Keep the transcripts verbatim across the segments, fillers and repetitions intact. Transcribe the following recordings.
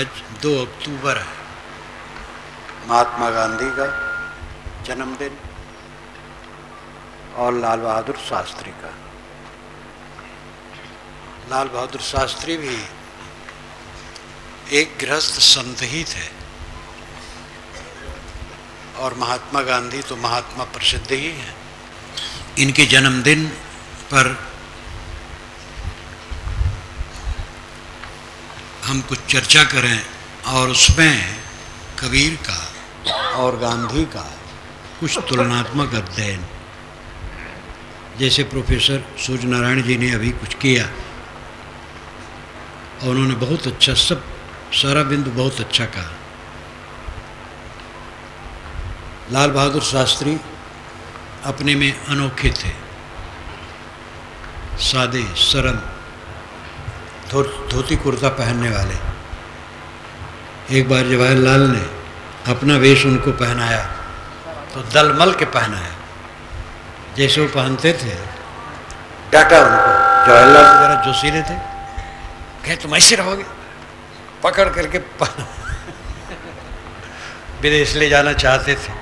आज दो अक्टूबर है, महात्मा गांधी का जन्मदिन और लाल बहादुर शास्त्री का। लाल बहादुर शास्त्री भी एक गृहस्थ संत ही थे और महात्मा गांधी तो महात्मा प्रसिद्ध ही हैं। इनके जन्मदिन पर हम कुछ चर्चा करें और उसमें कबीर का और गांधी का कुछ तुलनात्मक अध्ययन, जैसे प्रोफेसर सूर्य नारायण जी ने अभी कुछ किया और उन्होंने बहुत अच्छा सब सारा बिंदु बहुत अच्छा कहा। लाल बहादुर शास्त्री अपने में अनोखे थे, सादे सरल, धो, धोती कुर्ता पहनने वाले। एक बार जवाहरलाल ने अपना वेश उनको पहनाया तो दलमल के पहनाया, जैसे वो पहनते थे डाटा उनको। जवाहरलाल वगैरह जोशीले थे, कहे तुम ऐसे रहोगे, पकड़ करके पहना। विदेश ले जाना चाहते थे।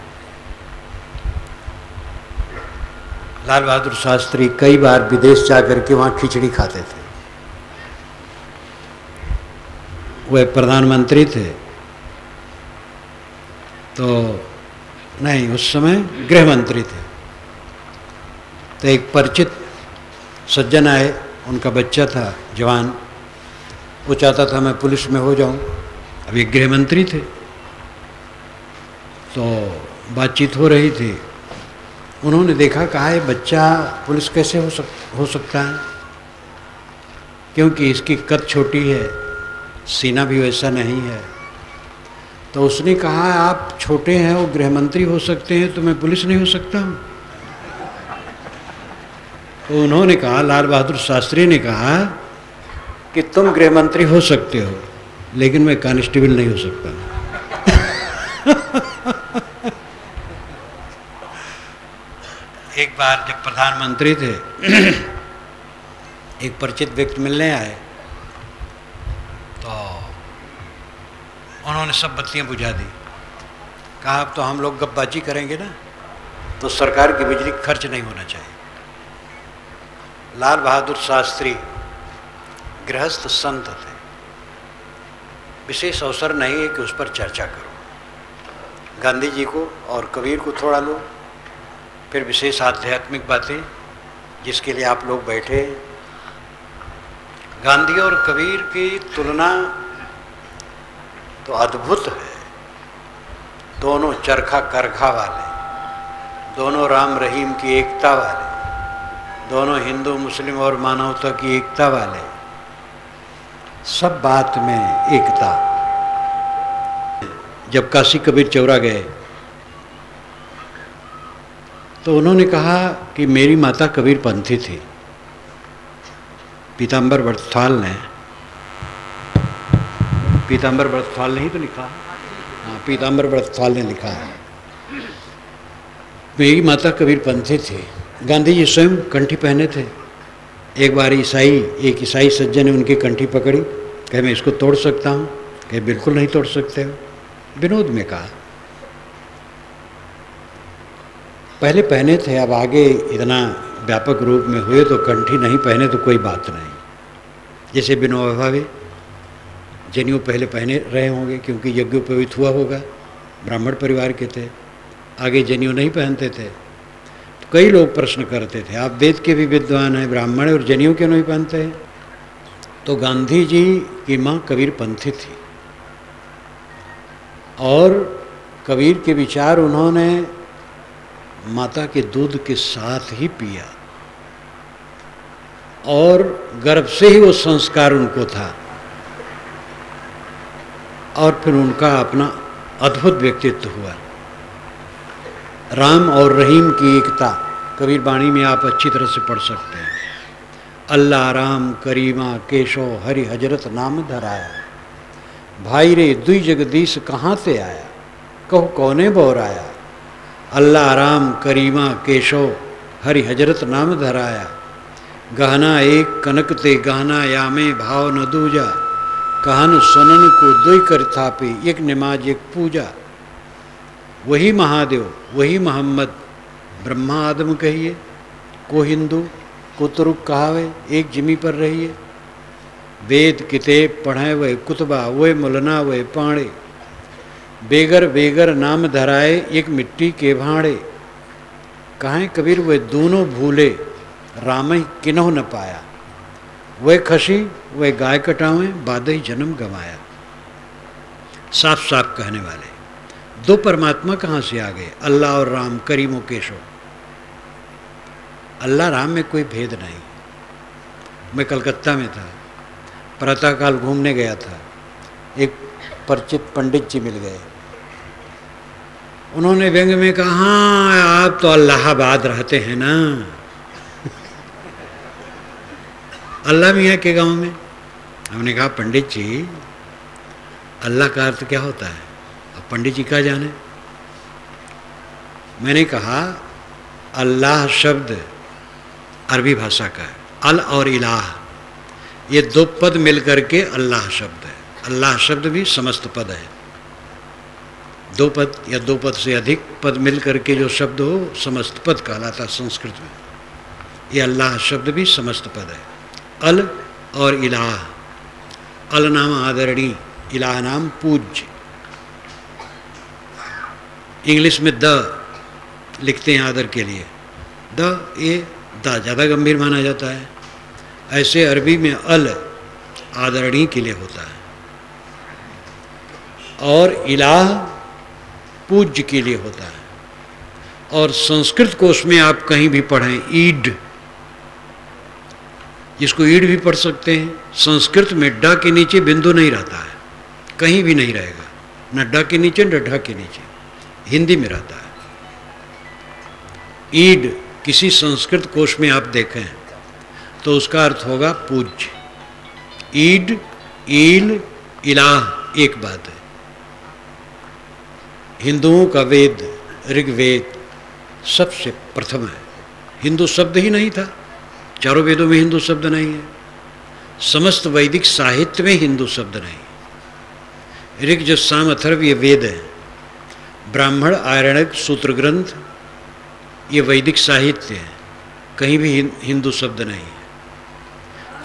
लाल बहादुर शास्त्री कई बार विदेश जा करके वहाँ खिचड़ी खाते थे। वह प्रधानमंत्री थे तो नहीं, उस समय गृह मंत्री थे। तो एक परिचित सज्जन आए, उनका बच्चा था जवान, वो चाहता था मैं पुलिस में हो जाऊं। अब ये गृह मंत्री थे तो बातचीत हो रही थी। उन्होंने देखा, कहा ये बच्चा पुलिस कैसे हो सक हो सकता है, क्योंकि इसकी कद छोटी है, सीना भी वैसा नहीं है। तो उसने कहा आप छोटे हैं, वो गृहमंत्री हो सकते हैं, तो मैं पुलिस नहीं हो सकता हूँ। तो उन्होंने कहा, लाल बहादुर शास्त्री ने कहा कि तुम गृहमंत्री हो सकते हो लेकिन मैं कांस्टेबल नहीं हो सकता। एक बार जब प्रधानमंत्री थे, एक परिचित व्यक्ति मिलने आए तो उन्होंने सब बत्तियां बुझा दी। कहा अब तो हम लोग गपबाजी करेंगे ना, तो सरकार की बिजली खर्च नहीं होना चाहिए। लाल बहादुर शास्त्री गृहस्थ संत थे, विशेष अवसर नहीं है कि उस पर चर्चा करो। गांधी जी को और कबीर को थोड़ा लो, फिर विशेष आध्यात्मिक बातें जिसके लिए आप लोग बैठे। गांधी और कबीर की तुलना तो अद्भुत है। दोनों चरखा करघा वाले, दोनों राम रहीम की एकता वाले, दोनों हिंदू मुस्लिम और मानवता की एकता वाले, सब बात में एकता। जब काशी कबीर चौरा गए तो उन्होंने कहा कि मेरी माता कबीरपंथी थी। पीताम्बर व्रतफाल ने पीताम्बर व्रतफाल ने ही तो लिखा, हाँ पीताम्बर व्रतफाल ने लिखा है मेरी माता कबीरपंथी थी। गांधी जी स्वयं कंठी पहने थे। एक बार ईसाई एक ईसाई सज्जन ने उनकी कंठी पकड़ी, कहे मैं इसको तोड़ सकता हूँ, कहे बिल्कुल नहीं तोड़ सकते हो, विनोद में कहा। पहले पहने थे, अब आगे इतना व्यापक रूप में हुए तो कंठी नहीं पहने तो कोई बात नहीं। जैसे विनोबा भावे, जनेऊ पहले पहने रहे होंगे क्योंकि यज्ञोपवीत हुआ होगा, ब्राह्मण परिवार के थे, आगे जनेऊ नहीं पहनते थे। तो कई लोग प्रश्न करते थे आप वेद के भी विद्वान हैं, ब्राह्मण और जनेऊ क्यों नहीं पहनते हैं। तो गांधी जी की माँ कबीरपंथी थी और कबीर के विचार उन्होंने माता के दूध के साथ ही पिया और गर्भ से ही वो संस्कार उनको था। और फिर उनका अपना अद्भुत व्यक्तित्व हुआ। राम और रहीम की एकता कबीर वाणी में आप अच्छी तरह से पढ़ सकते हैं। अल्लाह राम करीमा केशो हरि हजरत नाम धराया, भाई रे दुई जगदीश कहाँ से आया, कहो कौने बोराया। अल्लाह राम करीमा केशो हरि हजरत नाम धराया, गहना एक कनक ते गहना यामे भाव न दूजा, कहन सुनन को दुई कर थापे, एक नमाज एक पूजा। वही महादेव, वही मोहम्मद ब्रह्मा आदम कहिए, को हिंदू को तुरुक कहावे, एक जिमी पर रहिए। वेद किताब पढ़ाए वह कुतबा, वह मुलना वह पाणे। बेगर बेगर नाम धराए, एक मिट्टी के भाड़े। कहें कबीर वे दोनों भूले, राम ही किन्हों न पाया। वह खसी वह गाय कटावें, बादई जन्म गंवाया। साफ साफ कहने वाले दो परमात्मा कहाँ से आ गए, अल्लाह और राम, करीमो केशो। अल्लाह राम में कोई भेद नहीं। मैं कलकत्ता में था, प्रातःकाल घूमने गया था, एक परिचित पंडित जी मिल गए। उन्होंने व्यंग में कहा, हाँ आप तो इलाहाबाद रहते हैं ना, अल्लाह मियाँ के गांव में। हमने कहा पंडित जी अल्लाह का अर्थ क्या होता है, अब पंडित जी क्या जाने। मैंने कहा अल्लाह शब्द अरबी भाषा का है, अल और इलाह, ये दो पद मिलकर के अल्लाह शब्द है। अल्लाह शब्द भी समस्त पद है, दो पद या दो पद से अधिक पद मिलकर के जो शब्द हो समस्त पद कहलाता संस्कृत में। ये अल्लाह शब्द भी समस्त पद है, अल और इलाह। अल नाम आदरणीय, इलाह नाम पूज्य। इंग्लिश में द लिखते हैं आदर के लिए, द ये द ज़्यादा गंभीर माना जाता है। ऐसे अरबी में अल आदरणीय के लिए होता है और इलाह पूज्य के लिए होता है। और संस्कृत कोश में आप कहीं भी पढ़ें ईड, जिसको ईड भी पढ़ सकते हैं, संस्कृत में ड के नीचे बिंदु नहीं रहता है, कहीं भी नहीं रहेगा, न ड के नीचे न ढ के नीचे। हिंदी में रहता है ईड, किसी संस्कृत कोश में आप देखें तो उसका अर्थ होगा पूज्य। ईड ईल इलाह एक बात है। हिंदुओं का वेद ऋग्वेद सबसे प्रथम है। हिंदू शब्द ही नहीं था, चारों वेदों में हिंदू शब्द नहीं है, समस्त वैदिक साहित्य में हिंदू शब्द नहीं। ऋग यजुस्साम अथर्व ये वेद हैं, ब्राह्मण आरण्यक सूत्र ग्रंथ ये वैदिक साहित्य है, कहीं भी हिंदू शब्द नहीं है।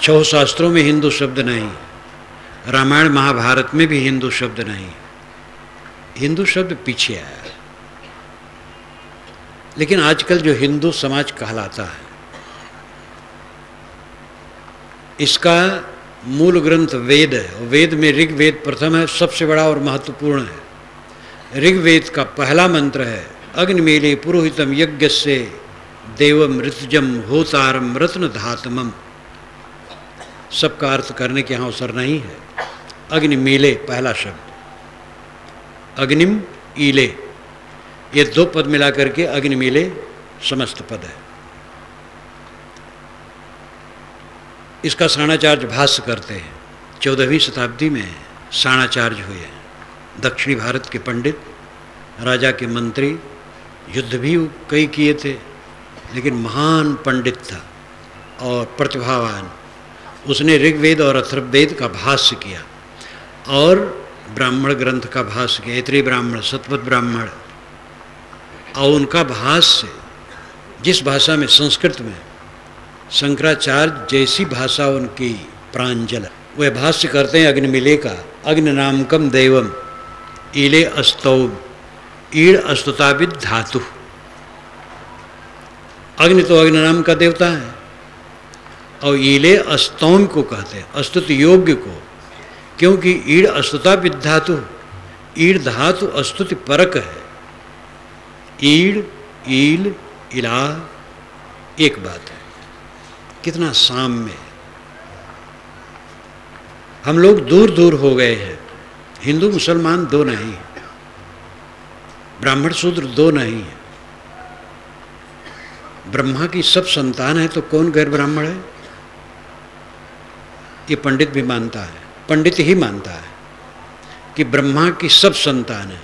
छह शास्त्रों में हिंदू शब्द नहीं, रामायण महाभारत में भी हिंदू शब्द नहीं। हिंदू शब्द पीछे आया है। लेकिन आजकल जो हिंदू समाज कहलाता है, इसका मूल ग्रंथ वेद है। वेद में ऋग्वेद प्रथम है, सबसे बड़ा और महत्वपूर्ण है। ऋग्वेद का पहला मंत्र है अग्निमेले पुरोहितम यज्ञस्य देवम ऋतजम होतारम रत्न धातमम। सबका अर्थ करने के यहाँ अवसर नहीं है। अग्निमेले पहला शब्द, अग्निम ईले, ये दो पद मिला करके अग्निमेले समस्त पद है। इसका सायणाचार्य भाष्य करते हैं, चौदहवीं शताब्दी में सायणाचार्य हुए हैं। दक्षिणी भारत के पंडित, राजा के मंत्री, युद्ध भी कई किए थे, लेकिन महान पंडित था और प्रतिभावान। उसने ऋग्वेद और अथर्ववेद का भाष्य किया और ब्राह्मण ग्रंथ का भाष्य किया, ऐतरेय ब्राह्मण, शतपथ ब्राह्मण। और उनका भाष्य जिस भाषा में, संस्कृत में, शंकराचार्य जैसी भाषा उनकी प्रांजल। वह भाष्य करते हैं अग्निमिले का, अग्नि नामकम देवम ईले अस्तौम, ईड़ अस्तुताविद धातु। अग्नि तो अग्नि नाम का देवता है और ईले अस्तौम को कहते हैं, अस्तुत योग्य को, क्योंकि ईड़ अस्तुता विधातु, ईड़ धातु अस्तुति परक है। ईड़ ईल इलाह एक बात है। कितना साम्य है। हम लोग दूर दूर हो गए हैं। हिंदू मुसलमान दो नहीं है, ब्राह्मण शूद्र दो नहीं है। ब्रह्मा की सब संतान है तो कौन गैर ब्राह्मण है? ये पंडित भी मानता है, पंडित ही मानता है कि ब्रह्मा की सब संतान है।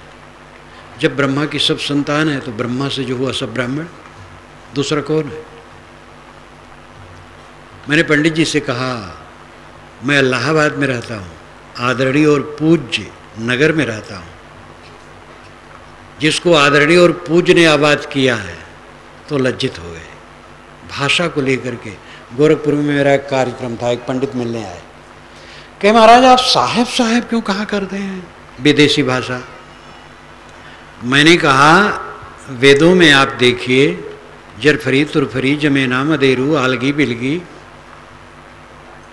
जब ब्रह्मा की सब संतान है तो ब्रह्मा से जो हुआ सब ब्राह्मण, दूसरा कौन है? मैंने पंडित जी से कहा मैं इलाहाबाद में रहता हूँ, आदरणीय और पूज्य नगर में रहता हूँ, जिसको आदरणीय और पूज्य ने आबाद किया है तो लज्जित हो गए भाषा को लेकर के। गोरखपुर में मेरा एक कार्यक्रम था, एक पंडित मिलने आए, कहे महाराज आप साहेब साहेब क्यों कहा करते हैं विदेशी भाषा। मैंने कहा वेदों में आप देखिए जरफरी तुरफरी जमेना मदेरू आलगी बिलगी।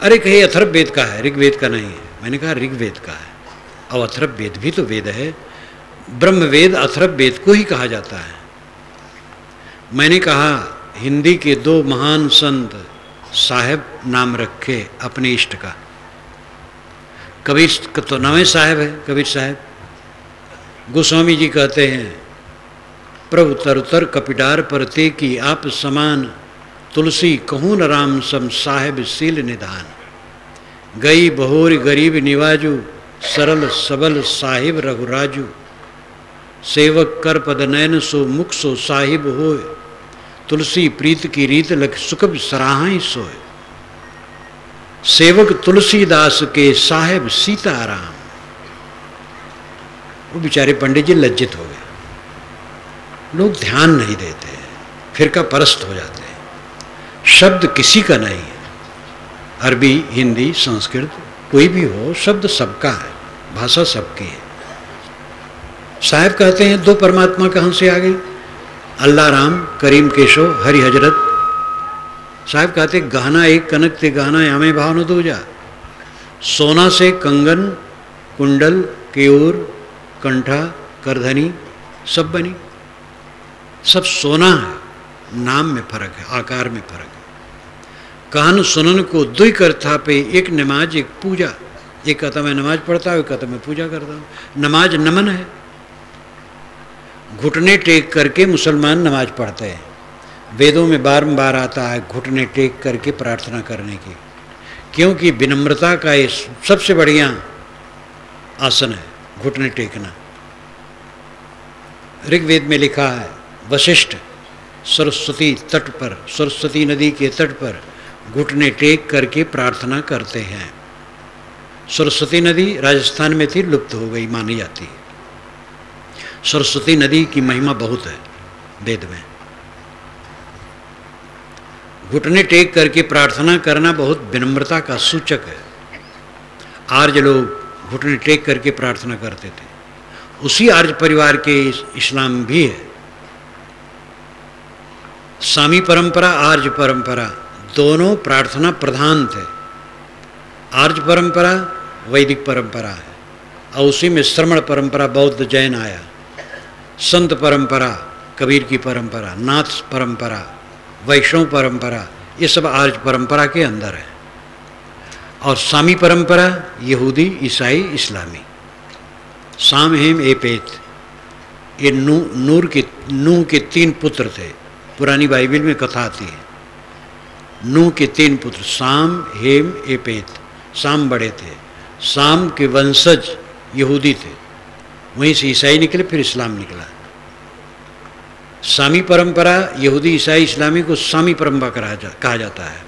अरे कहे अथर्ववेद का है, ऋग्वेद का नहीं है। मैंने कहा ऋग्वेद का है और अथर्ववेद भी तो वेद है, ब्रह्मवेद अथर्ववेद को ही कहा जाता है। मैंने कहा हिंदी के दो महान संत साहेब नाम रखे अपने इष्ट का, कबीर तो नवे साहेब है, कबीर साहेब। गोस्वामी जी कहते हैं प्रभु तरुतर कपिडार परते की आप समान, तुलसी कहून राम सम साहेब सील निधान। गई बहोर गरीब निवाजू, सरल सबल साहिब रघुराजू। सेवक कर पद नैन सो मुख सो साहिब होए, तुलसी प्रीत की रीत लख सुखब सराहाई सोए। सेवक तुलसीदास के साहेब सीताराम। वो बेचारे पंडित जी लज्जित हो गए। लोग ध्यान नहीं देते, फिर का परस्त हो जाते हैं। शब्द किसी का नहीं है, अरबी हिंदी संस्कृत कोई भी हो, शब्द सबका है, भाषा सबकी है। साहेब कहते हैं दो परमात्मा कहाँ से आ गए, अल्लाह राम करीम केशो हरि हजरत। साहब कहते गहना एक कनक ते गहना यामे भाव न दूजा, सोना से कंगन कुंडल केयूर कंठा करधनी सब बनी, सब सोना है। नाम में फर्क है, आकार में फर्क है। कहन सुनन को दुई करथा पे, एक नमाज एक पूजा। एक कहता मैं नमाज पढ़ता हूँ, एक कहता मैं पूजा करता हूँ। नमाज नमन है, घुटने टेक करके मुसलमान नमाज पढ़ते हैं। वेदों में बारंबार आता है घुटने टेक करके प्रार्थना करने की, क्योंकि विनम्रता का ये सबसे बढ़िया आसन है घुटने टेकना। ऋग्वेद में लिखा है वशिष्ठ सरस्वती तट पर, सरस्वती नदी के तट पर घुटने टेक करके प्रार्थना करते हैं। सरस्वती नदी राजस्थान में थी, लुप्त हो गई मानी जाती है। सरस्वती नदी की महिमा बहुत है वेद में। घुटने टेक करके प्रार्थना करना बहुत विनम्रता का सूचक है। आर्य लोग घुटने टेक करके प्रार्थना करते थे, उसी आर्य परिवार के इस्लाम भी है। सामी परंपरा आर्य परंपरा दोनों प्रार्थना प्रधान थे। आर्य परंपरा वैदिक परंपरा है और उसी में श्रमण परंपरा बौद्ध जैन आया, संत परंपरा कबीर की परंपरा, नाथ परंपरा, वैष्णव परंपरा, ये सब आर्य परंपरा के अंदर है। और सामी परंपरा यहूदी ईसाई इस्लामी, साम हेम एपेत। ये नू नूर के नूह के तीन पुत्र थे, पुरानी बाइबिल में कथा आती है। नूह के तीन पुत्र साम हेम एपेत। साम बड़े थे, साम के वंशज यहूदी थे, वहीं से ईसाई निकले, फिर इस्लाम निकला। सामी परंपरा यहूदी ईसाई इस्लामी को सामी परंपरा कहा जा, कहा जाता है।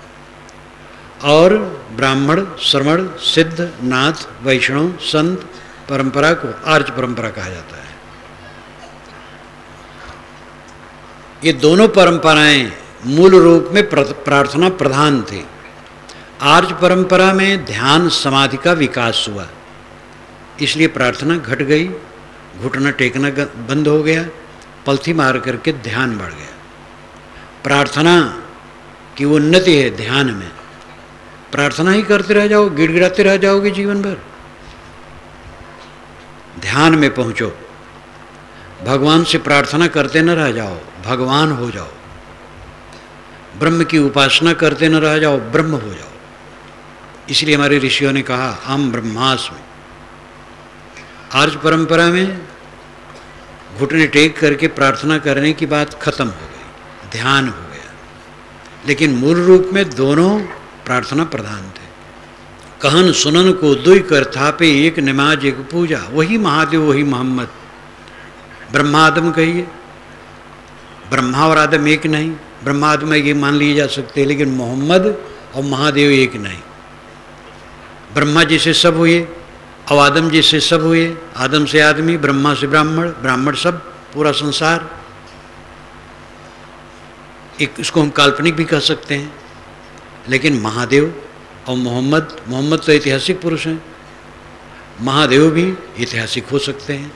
और ब्राह्मण श्रमण सिद्ध नाथ वैष्णव संत परंपरा को आर्य परंपरा कहा जाता है। ये दोनों परंपराएं मूल रूप में प्रार्थना प्रधान थी। आर्य परंपरा में ध्यान समाधि का विकास हुआ, इसलिए प्रार्थना घट गई, घुटना टेकना बंद हो गया, पलथी मार करके ध्यान बढ़ गया। प्रार्थना की उन्नति है ध्यान में। प्रार्थना ही करते रह जाओ, गिड़गिड़ाते रह जाओगे जीवन भर। ध्यान में पहुँचो, भगवान से प्रार्थना करते न रह जाओ, भगवान हो जाओ। ब्रह्म की उपासना करते न रह जाओ, ब्रह्म हो जाओ। इसलिए हमारे ऋषियों ने कहा हम ब्रह्मास्मि। आर्य परंपरा में घुटने टेक करके प्रार्थना करने की बात खत्म हो गई, ध्यान हो गया, लेकिन मूल रूप में दोनों प्रार्थना प्रधान थे। कहन सुनन को दुई कर थापे, एक नमाज एक पूजा। वही महादेव वही मोहम्मद। ब्रह्मा आदम कहिए, ब्रह्मा और आदम एक नहीं, ब्रह्मा आदम ये मान लिए जा सकते, लेकिन मोहम्मद और महादेव एक नहीं। ब्रह्मा जी से सब हुए, अब आदम जी से सब हुए, आदम से आदमी, ब्रह्मा से ब्राह्मण, ब्राह्मण सब, पूरा संसार। एक इसको हम काल्पनिक भी कह सकते हैं, लेकिन महादेव और मोहम्मद, मोहम्मद तो ऐतिहासिक पुरुष हैं, महादेव भी ऐतिहासिक हो सकते हैं।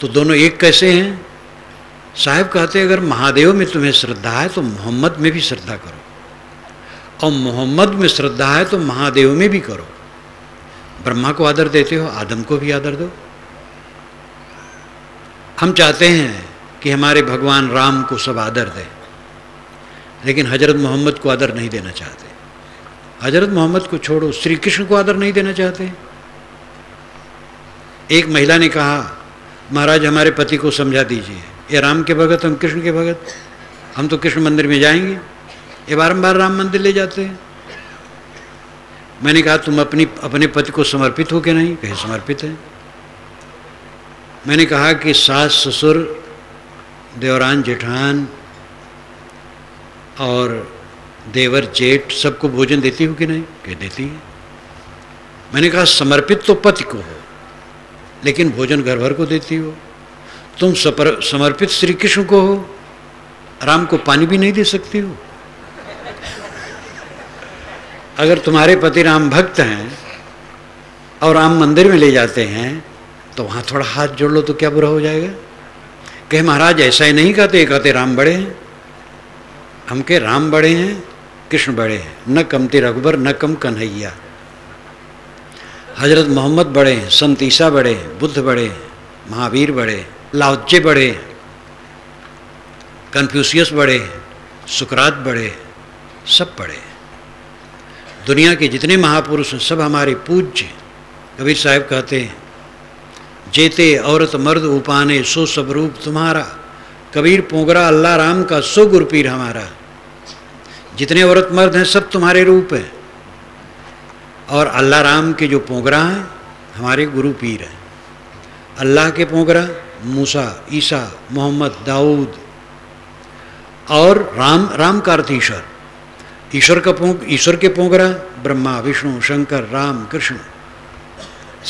तो दोनों एक कैसे हैं? साहब कहते हैं अगर महादेव में तुम्हें श्रद्धा है तो मोहम्मद में भी श्रद्धा करो, और मोहम्मद में श्रद्धा है तो महादेव में भी करो। ब्रह्मा को आदर देते हो, आदम को भी आदर दो। हम चाहते हैं कि हमारे भगवान राम को सब आदर दें, लेकिन हज़रत मोहम्मद को आदर नहीं देना चाहते। हज़रत मोहम्मद को छोड़ो, श्री कृष्ण को आदर नहीं देना चाहते। एक महिला ने कहा, महाराज हमारे पति को समझा दीजिए, ये राम के भगत, हम कृष्ण के भगत, हम तो कृष्ण मंदिर में जाएंगे, ये बारम्बार राम मंदिर ले जाते हैं। मैंने कहा तुम अपनी अपने पति को समर्पित हो के नहीं? कहे समर्पित है। मैंने कहा कि सास ससुर, देवरान जेठान और देवर जेठ सबको भोजन देती हो कि नहीं? कह देती है। मैंने कहा समर्पित तो पति को हो, लेकिन भोजन घर भर को देती हो। तुम सपर, समर्पित श्री कृष्ण को हो, राम को पानी भी नहीं दे सकती हो। अगर तुम्हारे पति राम भक्त हैं और राम मंदिर में ले जाते हैं तो वहाँ थोड़ा हाथ जोड़ लो तो क्या बुरा हो जाएगा? कहे महाराज ऐसा ही नहीं कहते, कहते राम बड़े हैं। हम के राम बड़े हैं, कृष्ण बड़े हैं, न कमती रघुबर न कम कन्हैया। हजरत मोहम्मद बड़े हैं, संत ईसा बड़े हैं, बुद्ध बड़े हैं, महावीर बड़े हैं, लाओत्से बड़े हैं, कन्फ्यूशियस बड़े हैं, सुकरात बड़े हैं, सब बड़े हैं। दुनिया के जितने महापुरुष हैं सब हमारे पूज्य। कबीर साहब कहते हैं, जेते औरत मर्द उपाने सो सब रूप तुम्हारा, कबीर पोगरा अल्लाह राम का सो गुर पीर हमारा। जितने औरत मर्द हैं सब तुम्हारे रूप हैं, और अल्लाह राम के जो पोगरा हैं हमारे गुरु पीर हैं। अल्लाह के पोगरा मूसा, ईसा, मोहम्मद, दाऊद, और राम, राम का अर्थ ईश्वर, ईश्वर का पोंग, ईश्वर के पोगरा ब्रह्मा, विष्णु, शंकर, राम, कृष्ण।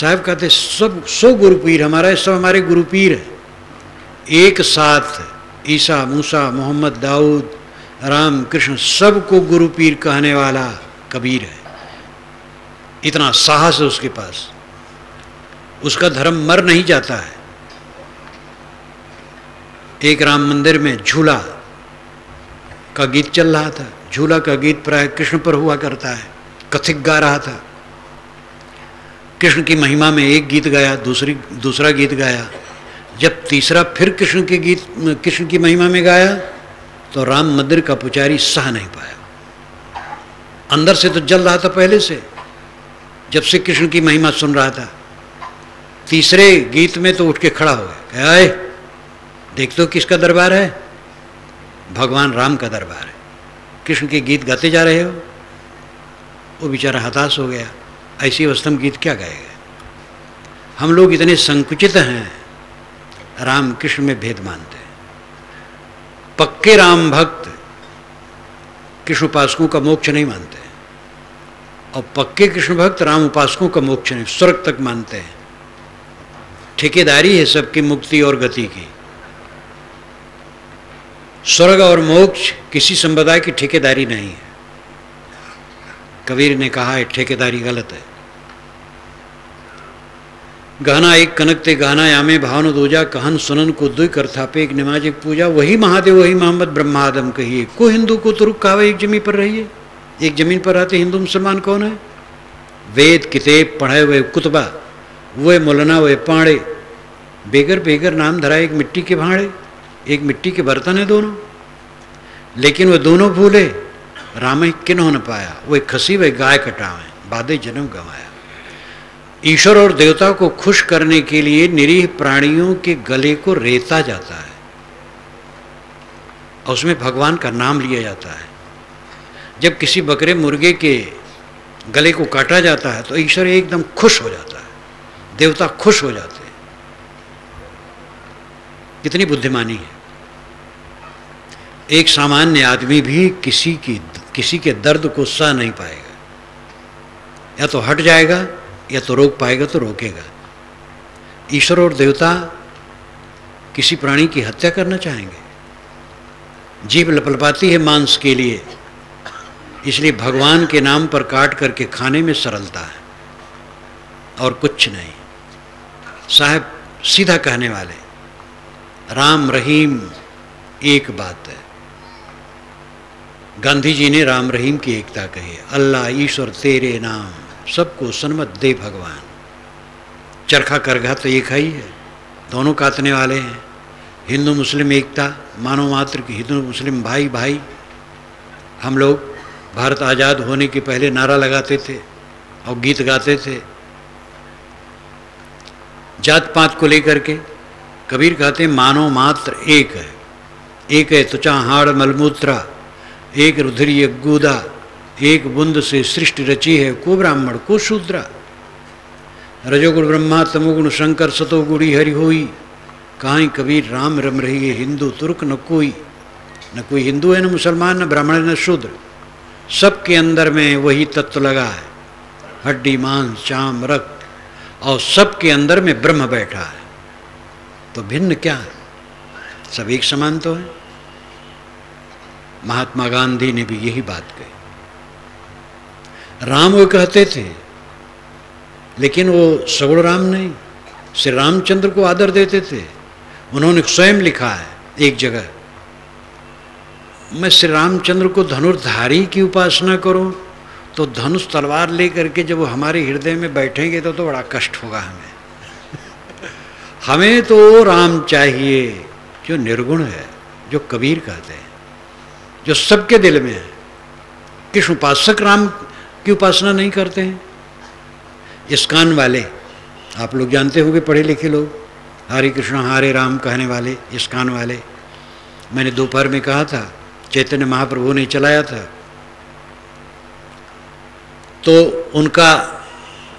साहब कहते सब सो गुरु पीर हमारा है, सब हमारे गुरु पीर हैं। एक साथ ईसा, मूसा, मोहम्मद, दाऊद, राम, कृष्ण सबको गुरु पीर कहने वाला कबीर है। इतना साहस है उसके पास, उसका धर्म मर नहीं जाता है। एक राम मंदिर में झूला का गीत चल रहा था, झूला का गीत प्राय कृष्ण पर हुआ करता है, कथिक गा रहा था, कृष्ण की महिमा में एक गीत गाया, दूसरी दूसरा गीत गाया, जब तीसरा फिर कृष्ण के गीत, कृष्ण की महिमा में गाया तो राम मंदिर का पुजारी सह नहीं पाया। अंदर से तो जल रहा था पहले से, जब से कृष्ण की महिमा सुन रहा था, तीसरे गीत में तो उठ के खड़ा हो गया, आए देखते हो किसका दरबार है? भगवान राम का दरबार है, कृष्ण के गीत गाते जा रहे हो। वो बेचारा हताश हो गया, ऐसी अवस्था में गीत क्या गाएगा? हम लोग इतने संकुचित हैं, राम कृष्ण में भेद मानते हैं। पक्के राम भक्त कृष्ण उपासकों का मोक्ष नहीं मानते, और पक्के कृष्ण भक्त राम उपासकों का मोक्ष नहीं, स्वर्ग तक मानते हैं। ठेकेदारी है सबकी मुक्ति और गति की। स्वर्ग और मोक्ष किसी संप्रदाय की ठेकेदारी नहीं है। कबीर ने कहा है ठेकेदारी गलत है। गहना एक कनक ते गहना यामे भावन दोजा, कहन सुनन को दुई कर थापे एक नमाज एक पूजा, वही महादेव वही मोहम्मद ब्रह्मा आदम कहिए, को हिंदू को तुर्क कहावे, एक जमीन पर रहिए। एक जमीन पर रहते हिंदू मुसलमान कौन है? वेद किताब पढ़े हुए कुतबा, वे मौलाना, वे पाड़े, बेगर बेगर नाम धरा एक मिट्टी के भाड़े, एक मिट्टी के बर्तन है दोनों। लेकिन वह दोनों भूले राम किन हो न पाया, वह खसी वे गाय कटावें, बाधे जन्म गंवाया। ईश्वर और देवता को खुश करने के लिए निरीह प्राणियों के गले को रेता जाता है, और उसमें भगवान का नाम लिया जाता है। जब किसी बकरे मुर्गे के गले को काटा जाता है तो ईश्वर एकदम खुश हो जाता है, देवता खुश हो जाते हैं। कितनी बुद्धिमानी है। एक सामान्य आदमी भी किसी की किसी के दर्द को सह नहीं पाएगा, या तो हट जाएगा या तो रोक पाएगा तो रोकेगा। ईश्वर और देवता किसी प्राणी की हत्या करना चाहेंगे? जीभ लपलपाती है मांस के लिए, इसलिए भगवान के नाम पर काट करके खाने में सरलता है और कुछ नहीं। साहब सीधा कहने वाले, राम रहीम एक बात है। गांधी जी ने राम रहीम की एकता कही है। अल्लाह ईश्वर तेरे नाम, सबको सन्मत दे भगवान। चरखा करघा तो एक ही है, दोनों काटने वाले हैं। हिंदू मुस्लिम एकता, मानव मात्र की हिंदू मुस्लिम भाई भाई। हम लोग भारत आज़ाद होने के पहले नारा लगाते थे और गीत गाते थे जात पात को लेकर के। कबीर कहते हैं मानव मात्र एक है, एक है त्वचा हाड़ मलमूत्रा, एक रुधिर एक गूदा, एक बुंद से सृष्टि रची है, को ब्राह्मण को शूद्रा। रजोगुण ब्रह्मा तमोगुण शंकर सतोगुणी हरि होई। कहाँ कबीर राम रम रही है हिंदू तुर्क न कोई। न कोई हिंदू है, न मुसलमान, न ब्राह्मण, न शूद्र। सबके अंदर में वही तत्व लगा है, हड्डी मांस चाम रक्त, और सबके अंदर में ब्रह्म बैठा है। तो भिन्न क्या है, सब एक समान तो है। महात्मा गांधी ने भी यही बात कही। राम वो कहते थे, लेकिन वो सगुण राम नहीं, श्री रामचंद्र को आदर देते थे। उन्होंने स्वयं लिखा है एक जगह, मैं श्री रामचंद्र को धनुर्धारी की उपासना करूं, तो धनुष तलवार लेकर के जब वो हमारे हृदय में बैठेंगे तो तो बड़ा कष्ट होगा हमें। हमें तो राम चाहिए जो निर्गुण है, जो कबीर कहते हैं, जो सबके दिल में है। किस उपासक राम की उपासना नहीं करते हैं? इस्कान वाले, आप लोग जानते होंगे, पढ़े लिखे लोग, हरे कृष्णा हरे राम कहने वाले, इस्कान वाले। मैंने दोपहर में कहा था, चैतन्य महाप्रभु ने चलाया था, तो उनका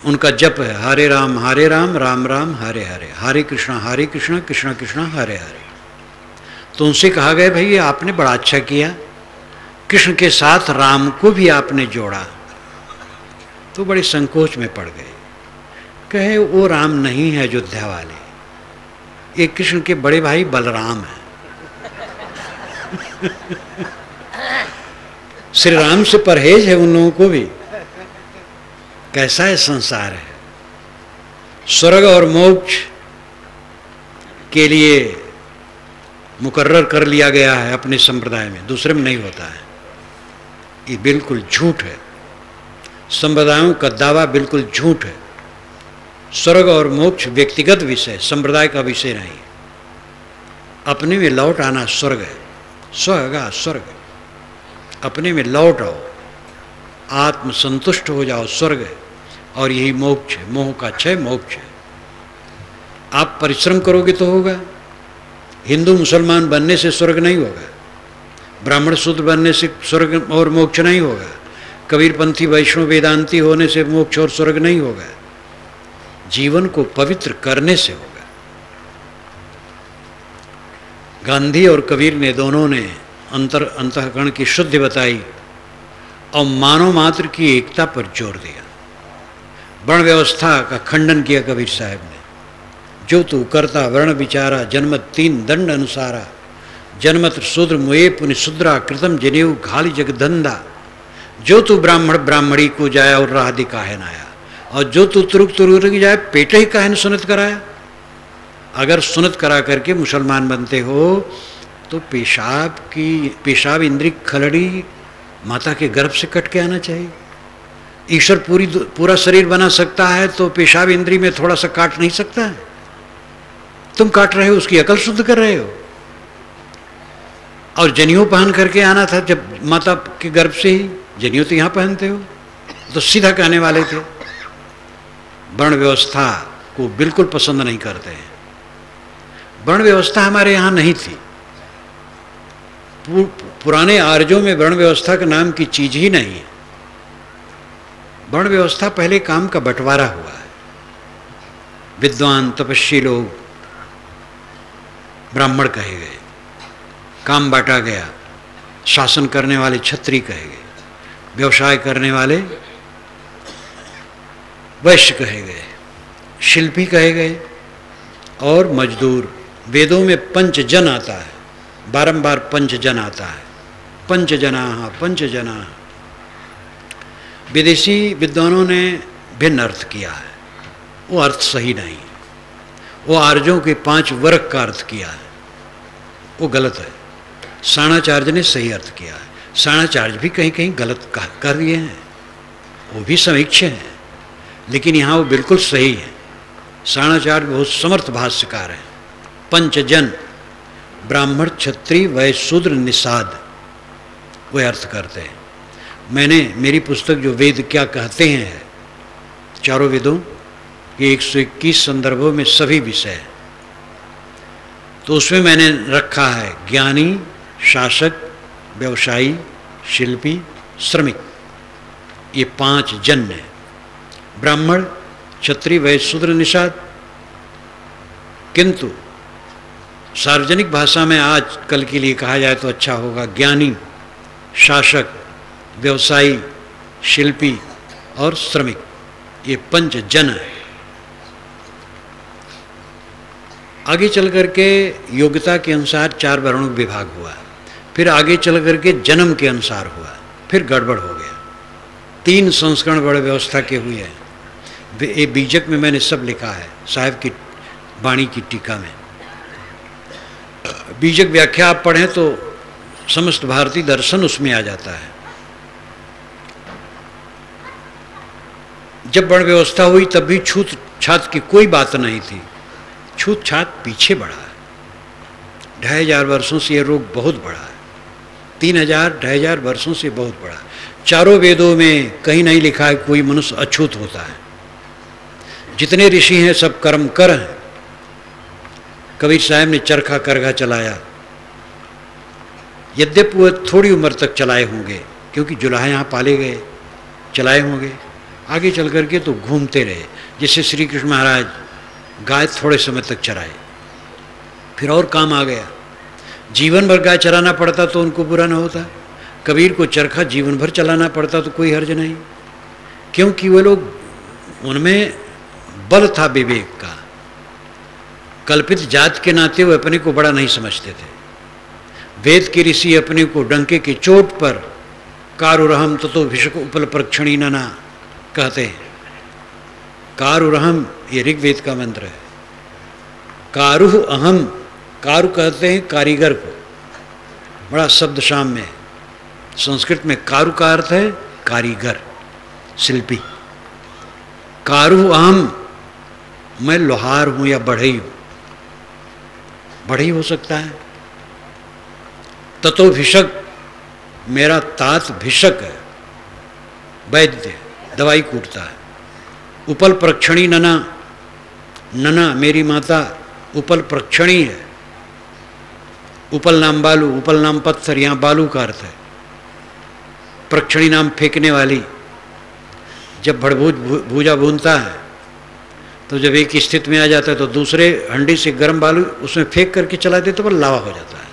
उनका जप है हरे राम हरे राम राम राम हरे हरे, हरे कृष्णा हरे कृष्णा कृष्णा कृष्णा हरे हरे। तो उनसे कहा गया, भाई आपने बड़ा अच्छा किया, कृष्ण के साथ राम को भी आपने जोड़ा। तो बड़े संकोच में पड़ गए, कहे वो राम नहीं है अयोध्या वाले, ये कृष्ण के बड़े भाई बलराम हैं। श्री राम से परहेज है उन लोगों को भी। कैसा है संसार है। स्वर्ग और मोक्ष के लिए मुकर्रर कर लिया गया है अपने संप्रदाय में, दूसरे में नहीं होता है। ये बिल्कुल झूठ है, संप्रदायों का दावा बिल्कुल झूठ है। स्वर्ग और मोक्ष व्यक्तिगत विषय, संप्रदाय का विषय नहीं। अपने में लौट आना स्वर्ग है, स्वर्गा स्वर्ग, अपने में लौट आओ, आत्मसंतुष्ट हो जाओ, स्वर्ग है। और यही मोक्ष है, मोह का क्षय मोक्ष है। आप परिश्रम करोगे तो होगा। हिंदू मुसलमान बनने से स्वर्ग नहीं होगा, ब्राह्मण शूद्र बनने से स्वर्ग और मोक्ष नहीं होगा, कबीरपंथी वैष्णव वेदांती होने से मोक्ष और स्वर्ग नहीं होगा। जीवन को पवित्र करने से होगा। गांधी और कबीर ने दोनों ने अंतर अंतःकरण की शुद्धि बताई और मानव मात्र की एकता पर जोर दिया। वर्ण व्यवस्था का खंडन किया कबीर साहब ने। जो तू करता वर्ण विचारा, जनमत तीन दंड अनुसारा, जनमत शूद्र मुए पुनि शूद्रा, कृतम जनेऊ घाली जगधंधा। जो तू ब्राह्मण ब्राह्मणी को जाया और राह दि काहन आया, और जो तू तुरुक तुरुक जाए पेटे ही काहन सुनत कराया। अगर सुनत करा करके मुसलमान बनते हो तो पेशाब की पेशाब इंद्री खलड़ी माता के गर्भ से कट के आना चाहिए। ईश्वर पूरी पूरा शरीर बना सकता है तो पेशाब इंद्री में थोड़ा सा काट नहीं सकता है? तुम काट रहे हो, उसकी अकल शुद्ध कर रहे हो। और जनेऊ पहन करके आना था जब माता के गर्भ से ही, जनेऊ तो यहाँ पहनते हो। तो सीधा कहने वाले थे, वर्ण व्यवस्था को बिल्कुल पसंद नहीं करते हैं। वर्ण व्यवस्था हमारे यहाँ नहीं थी। पुराने आर्यों में वर्ण व्यवस्था के नाम की चीज ही नहीं है। वर्ण व्यवस्था पहले काम का बंटवारा हुआ है। विद्वान तपस्वी लोग ब्राह्मण कहे गए, काम बांटा गया, शासन करने वाले क्षत्रिय कहे गए, व्यवसाय करने वाले वैश्य कहे गए, शिल्पी कहे गए और मजदूर। वेदों में पंचजन आता है, बारंबार पंचजन आता है, पंचजना पंचजना। विदेशी विद्वानों ने भिन्न अर्थ किया है, वो अर्थ सही नहीं। वो आर्यों के पांच वर्ग का अर्थ किया है, वो गलत है। सायणाचार्य ने सही अर्थ किया है। सायणाचार्य भी कहीं कहीं गलत कर रहे हैं, वो भी समीक्ष हैं, लेकिन यहाँ वो बिल्कुल सही है। सायणाचार्य बहुत समर्थ भाष्यकार हैं। पंचजन ब्राह्मण क्षत्रिय वैश्य शूद्र निषाद वह अर्थ करते हैं। मैंने मेरी पुस्तक जो वेद क्या कहते हैं, चारों वेदों के एक सौ इक्कीस संदर्भों में सभी विषय, तो उसमें मैंने रखा है ज्ञानी, शासक, व्यवसायी, शिल्पी, श्रमिक, ये पांच जन है। ब्राह्मण क्षत्रिय वैश्य शूद्र निषाद। किंतु सार्वजनिक भाषा में आज कल के लिए कहा जाए तो अच्छा होगा, ज्ञानी, शासक, व्यवसायी, शिल्पी और श्रमिक, ये पंच जन है। आगे चल करके योग्यता के अनुसार चार वर्णों का विभाग हुआ, फिर आगे चल करके जन्म के अनुसार हुआ, फिर गड़बड़ हो गया। तीन संस्करण वर्ण व्यवस्था के हुए हैं। ये बीजक में मैंने सब लिखा है, साहब की वाणी की टीका में। बीजक व्याख्या आप पढ़ें तो समस्त भारतीय दर्शन उसमें आ जाता है। जब वर्ण व्यवस्था हुई तब भी छूत छात की कोई बात नहीं थी। छूत छात पीछे बढ़ा है, ढाई हजार वर्षों से ये रोग बहुत बढ़ा है, तीन हजार ढाई हजार वर्षों से बहुत बढ़ा। चारों वेदों में कहीं नहीं लिखा है कोई मनुष्य अछूत होता है। जितने ऋषि हैं सब कर्म कर हैं। कबीर साहब ने चरखा करघा चलाया, यद्यपि वह थोड़ी उम्र तक चलाए होंगे क्योंकि जुलाहे यहाँ पाले गए, चलाए होंगे। आगे चल करके तो घूमते रहे, जैसे श्री कृष्ण महाराज गाय थोड़े समय तक चराए, फिर और काम आ गया। जीवन भर गाय चराना पड़ता तो उनको बुरा ना होता, कबीर को चरखा जीवन भर चलाना पड़ता तो कोई हर्ज नहीं, क्योंकि वे लोग, उनमें बल था विवेक का। कल्पित जात के नाते वे अपने को बड़ा नहीं समझते थे। वेद के ऋषि अपने को डंके की चोट पर कारुरहम ततो भिषक उपल प्रक्षणी नना कहते हैं। कारुरहम ये ऋग्वेद का मंत्र है। कारुह अहम, कारु कहते हैं कारीगर को, बड़ा शब्द शाम में। संस्कृत में कारु का अर्थ है कारीगर, शिल्पी। कारुह अहम, मैं लोहार हूँ या बढ़ई हूँ, बढ़ई हो सकता है। ततो भिषक, मेरा तात भिषक है, वैद्य, दवाई कूटता है। उपल प्रक्षणी नना, नना मेरी माता उपल प्रक्षणी है। उपल नाम बालू, उपल नाम पत्थर, यहाँ बालू का अर्थ है। प्रक्षणी नाम फेंकने वाली। जब भड़भूज भूजा भूनता है तो जब एक स्थिति में आ जाता है तो दूसरे हंडी से गर्म बालू उसमें फेंक करके चला देते तो लावा हो जाता है।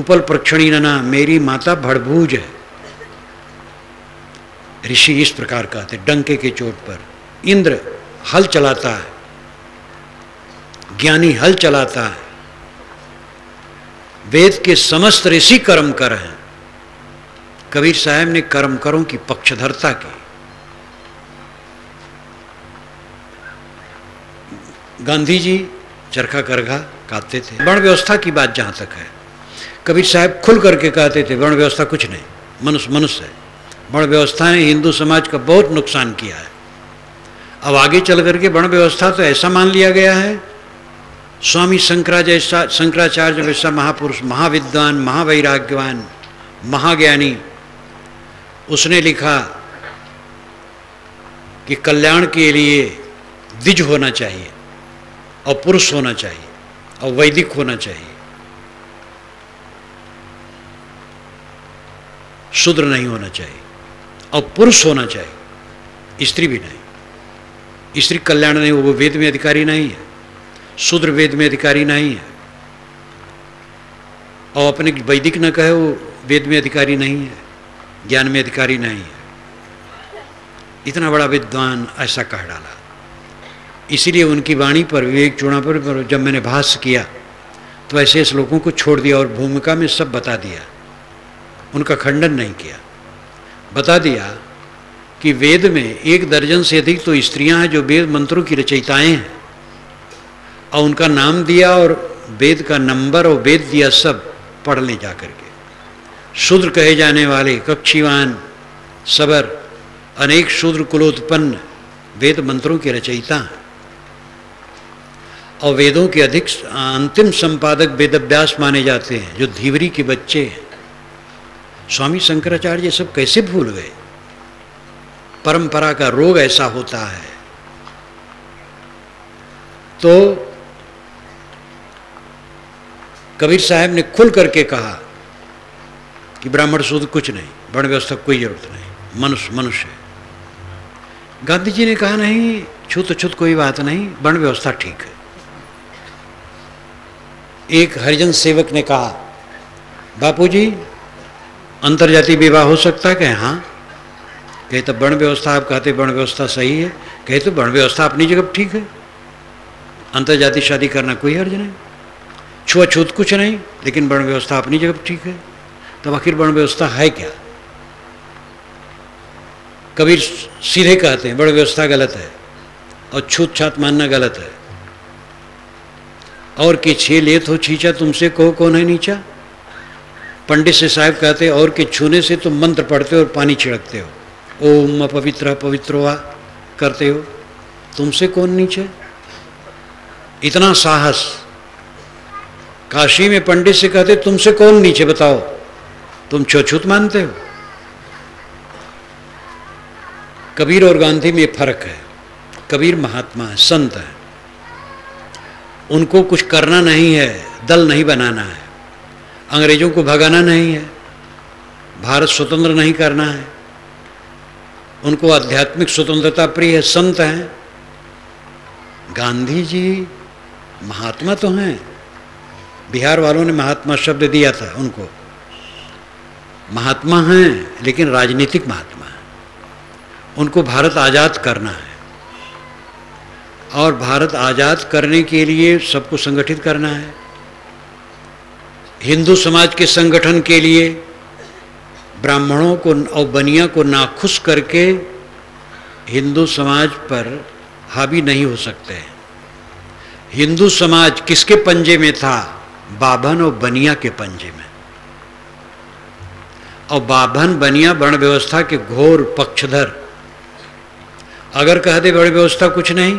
उपल प्रक्षणी नना, मेरी माता भड़भूज है। ऋषि इस प्रकार कहते, डंके के चोट पर। इंद्र हल चलाता है, ज्ञानी हल चलाता है। वेद के समस्त ऋषि कर्मकर हैं। कबीर साहब ने कर्मकरों की पक्षधरता की। गांधी जी चरखा करघा काटते थे। वर्ण व्यवस्था की बात जहाँ तक है, कबीर साहब खुल करके कहते थे वर्ण व्यवस्था कुछ नहीं, मनुष्य मनुष्य है। वर्ण व्यवस्था ने हिंदू समाज का बहुत नुकसान किया है। अब आगे चल करके वर्ण व्यवस्था तो ऐसा मान लिया गया है, स्वामी शंकराचार्य शंकराचार्य जैसा महापुरुष, महाविद्वान, महावैराग्यवान, महाज्ञानी, उसने लिखा कि कल्याण के लिए द्विज होना चाहिए और पुरुष होना चाहिए और वैदिक होना चाहिए, शूद्र नहीं होना चाहिए और पुरुष होना चाहिए, स्त्री भी नहीं। स्त्री कल्याण नहीं, वो वेद में अधिकारी नहीं है, शूद्र वेद में अधिकारी नहीं है और अपने वैदिक न कहे वो वेद में अधिकारी नहीं है, ज्ञान में अधिकारी नहीं है। इतना बड़ा विद्वान ऐसा कह डाला। इसीलिए उनकी वाणी पर विवेक चूड़ामणि पर जब मैंने भाष्य किया तो ऐसे श्लोकों को छोड़ दिया और भूमिका में सब बता दिया, उनका खंडन नहीं किया, बता दिया कि वेद में एक दर्जन से अधिक तो स्त्रियां हैं जो वेद मंत्रों की रचयिताएं हैं, और उनका नाम दिया और वेद का नंबर और वेद दिया, सब पढ़ लें जा करके। शूद्र कहे जाने वाले कक्षीवान, सबर, अनेक शूद्र कुलोत्पन्न वेद मंत्रों की रचयिता हैं, और वेदों के अधिक अंतिम संपादक वेदव्यास माने जाते हैं जो धीवरी के बच्चे हैं। स्वामी शंकराचार्य ये सब कैसे भूल गए? परंपरा का रोग ऐसा होता है। तो कबीर साहब ने खुल करके कहा कि ब्राह्मण शूद्र कुछ नहीं, वर्ण व्यवस्था कोई जरूरत नहीं, मनुष्य मनुष्य है। गांधी जी ने कहा नहीं, छूतछूत कोई बात नहीं, वर्ण व्यवस्था ठीक है। एक हरिजन सेवक ने कहा, बापूजी अंतर्जातीय विवाह हो सकता है? कहे हाँ। कहे तो वर्ण व्यवस्था आप कहते वर्ण व्यवस्था सही है? कहे तो वर्ण व्यवस्था अपनी जगह ठीक है, अंतर्जातीय शादी करना कोई हर्ज नहीं, छुआछूत कुछ नहीं, लेकिन वर्ण व्यवस्था अपनी जगह ठीक है। तो आखिर वर्ण व्यवस्था है क्या? कबीर सीधे कहते हैं वर्ण व्यवस्था गलत है और छूत छात मानना गलत है। और के छे लेत हो छींचा, तुमसे कहो कौन है नीचा। पंडित से साहब कहते और के छूने से तुम मंत्र पढ़ते हो और पानी छिड़कते हो, ओम अपवित्र पवित्रोवा करते हो, तुमसे कौन नीचे? इतना साहस। काशी में पंडित से कहते तुमसे कौन नीचे बताओ, तुम छूछूत मानते हो। कबीर और गांधी में फर्क है। कबीर महात्मा है, संत है, उनको कुछ करना नहीं है, दल नहीं बनाना है, अंग्रेजों को भगाना नहीं है, भारत स्वतंत्र नहीं करना है, उनको आध्यात्मिक स्वतंत्रता प्रिय है, संत हैं। गांधी जी महात्मा तो हैं, बिहार वालों ने महात्मा शब्द दिया था उनको, महात्मा हैं लेकिन राजनीतिक महात्मा हैं। उनको भारत आज़ाद करना है और भारत आज़ाद करने के लिए सबको संगठित करना है। हिंदू समाज के संगठन के लिए ब्राह्मणों को और बनिया को नाखुश करके हिंदू समाज पर हावी नहीं हो सकते। हिंदू समाज किसके पंजे में था? बाभन और बनिया के पंजे में। और बाभन बनिया वर्ण व्यवस्था के घोर पक्षधर। अगर कह दे वर्ण व्यवस्था कुछ नहीं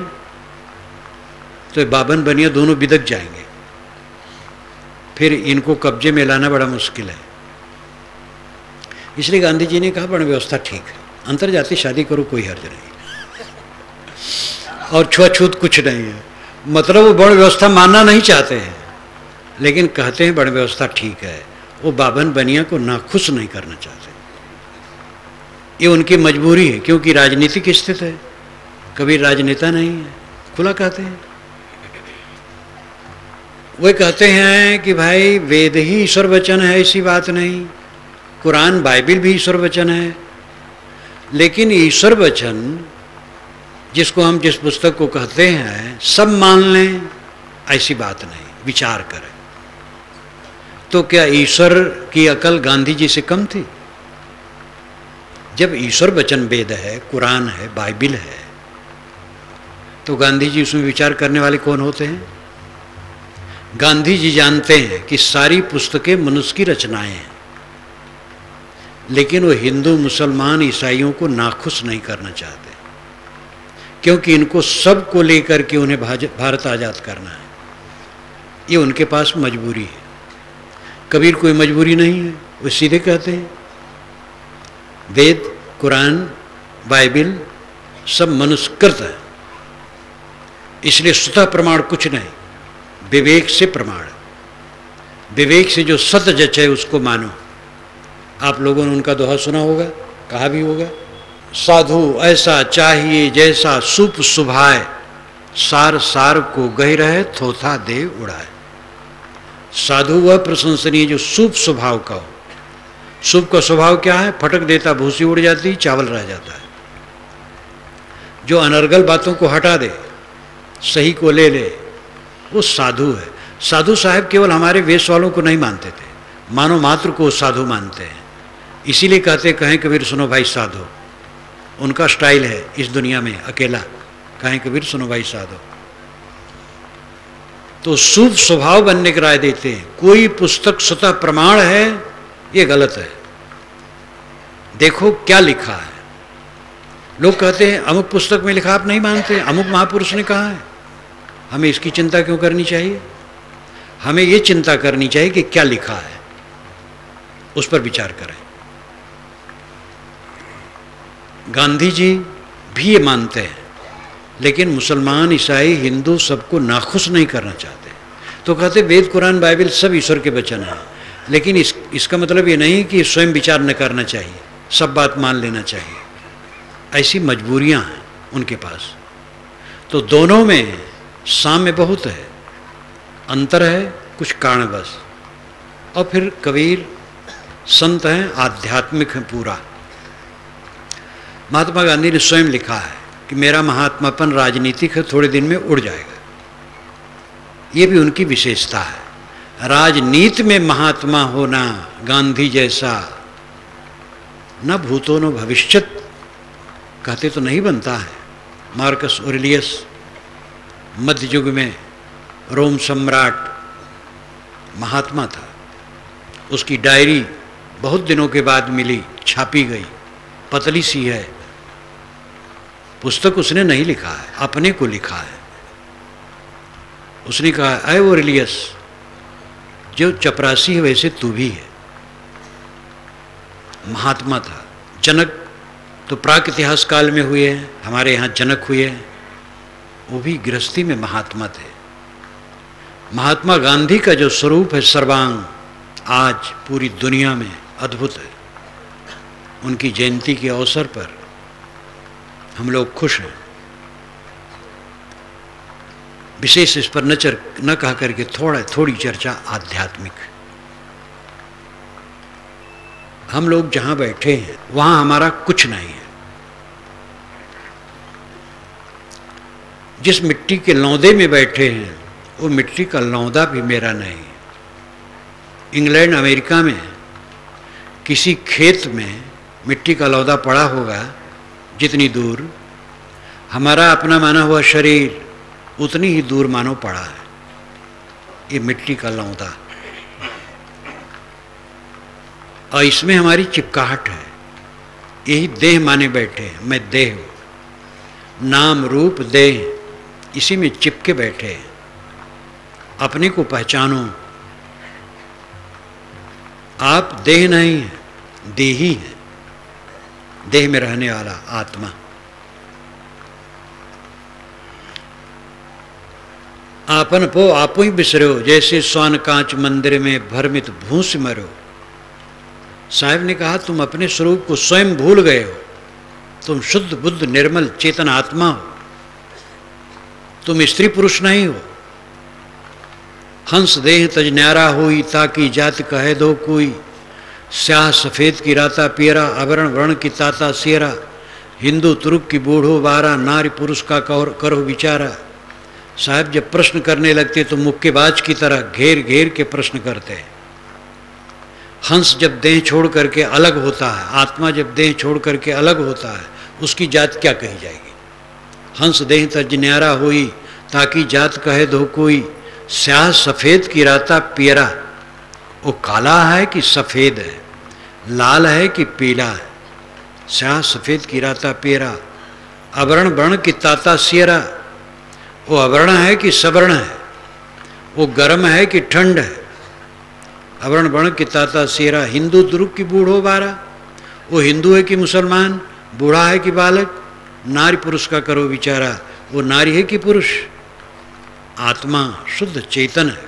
तो बाभन बनिया दोनों बिदक जाएंगे, फिर इनको कब्जे में लाना बड़ा मुश्किल है। इसलिए गांधी जी ने कहा वर्ण व्यवस्था ठीक है, अंतर्जातीय शादी करो कोई हर्ज नहीं, और छुआछूत कुछ नहीं है। मतलब वो वर्ण व्यवस्था मानना नहीं चाहते हैं, लेकिन कहते हैं वर्ण व्यवस्था ठीक है। वो बाभन बनिया को नाखुश नहीं करना चाहते, ये उनकी मजबूरी है, क्योंकि राजनीतिक स्थिति है। कबीर राजनेता नहीं है, खुला कहते हैं। वे कहते हैं कि भाई वेद ही ईश्वर वचन है, ऐसी बात नहीं, कुरान बाइबिल भी ईश्वर वचन है, लेकिन ईश्वर वचन जिसको हम जिस पुस्तक को कहते हैं सब मान लें ऐसी बात नहीं, विचार करें। तो क्या ईश्वर की अकल गांधी जी से कम थी? जब ईश्वर वचन वेद है, कुरान है, बाइबिल है, तो गांधी जी उसमें विचार करने वाले कौन होते हैं? गांधी जी जानते हैं कि सारी पुस्तकें मनुष्य की रचनाएं हैं, लेकिन वो हिंदू मुसलमान ईसाइयों को नाखुश नहीं करना चाहते, क्योंकि इनको सब को लेकर के उन्हें भारत आज़ाद करना है। ये उनके पास मजबूरी है। कबीर कोई मजबूरी नहीं है, वो सीधे कहते हैं वेद कुरान बाइबिल सब मनुष्यकृत है, इसलिए स्वतः प्रमाण कुछ नहीं, विवेक से प्रमाण, विवेक से जो सत जच है उसको मानो। आप लोगों ने उनका दोहा सुना होगा, कहा भी होगा, साधु ऐसा चाहिए जैसा सुप सुभाए, सार सार को गह रहे थोथा दे उड़ाए। साधु वह प्रशंसनीय जो सुप स्वभाव का हो। सुप का स्वभाव क्या है? फटक देता भूसी उड़ जाती, चावल रह जाता है। जो अनर्गल बातों को हटा दे, सही को ले ले, वो साधु है। साधु साहब केवल हमारे वेश वालों को नहीं मानते थे, मानव मात्र को साधु मानते हैं। इसीलिए कहते कहें कबीर सुनो भाई साधो, उनका स्टाइल है इस दुनिया में अकेला, कहें कबीर सुनो भाई साधो। तो शुभ स्वभाव बनने की राय देते हैं। कोई पुस्तक स्वतः प्रमाण है ये गलत है। देखो क्या लिखा है। लोग कहते हैं अमुक पुस्तक में लिखा आप नहीं मानते, अमुक महापुरुष ने कहा है। हमें इसकी चिंता क्यों करनी चाहिए? हमें ये चिंता करनी चाहिए कि क्या लिखा है, उस पर विचार करें। गांधी जी भी ये मानते हैं, लेकिन मुसलमान, ईसाई, हिंदू सबको नाखुश नहीं करना चाहते। तो कहते वेद, कुरान, बाइबल सब ईश्वर के वचन हैं, लेकिन इस इसका मतलब ये नहीं कि स्वयं विचार न करना चाहिए, सब बात मान लेना चाहिए। ऐसी मजबूरियां हैं उनके पास। तो दोनों में साम्य बहुत है, अंतर है कुछ कारणवश। और फिर कबीर संत हैं, आध्यात्मिक हैं पूरा। महात्मा गांधी ने स्वयं लिखा है कि मेरा महात्मापन राजनीतिक है, थोड़े दिन में उड़ जाएगा। ये भी उनकी विशेषता है, राजनीति में महात्मा होना, गांधी जैसा। न भूतो न भविष्यत कहते तो नहीं बनता है। मार्कस ओरेलियस मध्य युग में रोम सम्राट महात्मा था, उसकी डायरी बहुत दिनों के बाद मिली, छापी गई, पतली सी है। पुस्तक उसने नहीं लिखा है, अपने को लिखा है। उसने कहा अय ओरेलियस, जो चपरासी है वैसे तू भी है। महात्मा था। जनक तो प्राक इतिहास काल में हुए हैं, हमारे यहाँ जनक हुए हैं, वो भी गृहस्थी में महात्मा थे। महात्मा गांधी का जो स्वरूप है सर्वांग, आज पूरी दुनिया में अद्भुत है। उनकी जयंती के अवसर पर हम लोग खुश हैं। विशेष इस पर न चर न कह करके थोड़ा थोड़ी चर्चा आध्यात्मिक। हम लोग जहाँ बैठे हैं वहाँ हमारा कुछ नहीं है। जिस मिट्टी के लौंदे में बैठे हैं वो मिट्टी का लौंदा भी मेरा नहीं है। इंग्लैंड, अमेरिका में किसी खेत में मिट्टी का लौदा पड़ा होगा जितनी दूर, हमारा अपना माना हुआ शरीर उतनी ही दूर मानो पड़ा है। ये मिट्टी का लौदा, और इसमें हमारी चिपकाहट है। यही देह माने बैठे हैं, मैं देह हूँ, नाम रूप देह, इसी में चिपके बैठे हैं। अपने को पहचानो, आप देह नहीं हैं, देही हैं, देह में रहने वाला आत्मा। आपन पो आपो ही बिसरो, जैसे स्वान कांच मंदिर में भ्रमित भूस मरो। साहब ने कहा तुम अपने स्वरूप को स्वयं भूल गए हो, तुम शुद्ध बुद्ध निर्मल चेतन आत्मा हो, तुम स्त्री पुरुष नहीं हो। हंस देह तज न्यारा हुई, ताकि जात कहे दो कोई। स्याह सफ़ेद की राता पियरा, अवरण वर्ण की ताता सियरा। हिंदू तुर्क की बूढ़ो बारा, नारी पुरुष का करो विचारा। साहब जब प्रश्न करने लगते तो मुक्केबाज की तरह घेर घेर के प्रश्न करते। हंस जब देह छोड़ करके अलग होता है, आत्मा जब देह छोड़ करके अलग होता है, उसकी जात क्या कही जाएगी? हंस देह तज न्यारा हुई, ताकि जात कहे दो कोई। स्याह सफ़ेद की राता पियरा, वो काला है कि सफ़ेद है, लाल है कि पीला है। स्याह सफ़ेद की राता पियरा, अवरण वर्ण की ताता सियरा। वो अवर्ण है कि सवर्ण है, वो गर्म है कि ठंड है। अवरण वर्ण की ताता सियरा, हिंदू दुर्ग की बूढ़ो बारा, वो हिंदू है कि मुसलमान, बूढ़ा है कि बालक। नारी पुरुष का करो विचारा, वो नारी है कि पुरुष। आत्मा शुद्ध चेतन है।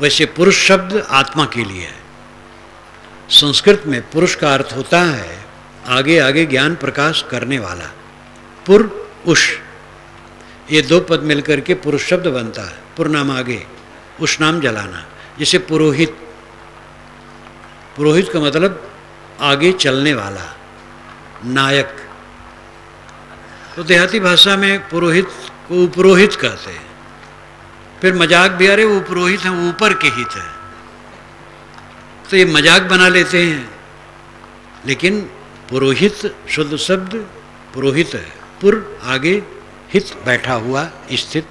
वैसे पुरुष शब्द आत्मा के लिए है। संस्कृत में पुरुष का अर्थ होता है आगे आगे ज्ञान प्रकाश करने वाला। पुर उष, ये दो पद मिलकर के पुरुष शब्द बनता है। पुर नाम आगे, उष नाम जलाना। जैसे पुरोहित, पुरोहित का मतलब आगे चलने वाला, नायक। तो देहाती भाषा में पुरोहित को उपरोहित कहते हैं। फिर मजाक भी, अरे वो पुरोहित हैं, वो ऊपर के हित हैं, तो ये मजाक बना लेते हैं। लेकिन पुरोहित शुद्ध शब्द पुरोहित है, पुर आगे हित बैठा हुआ स्थित।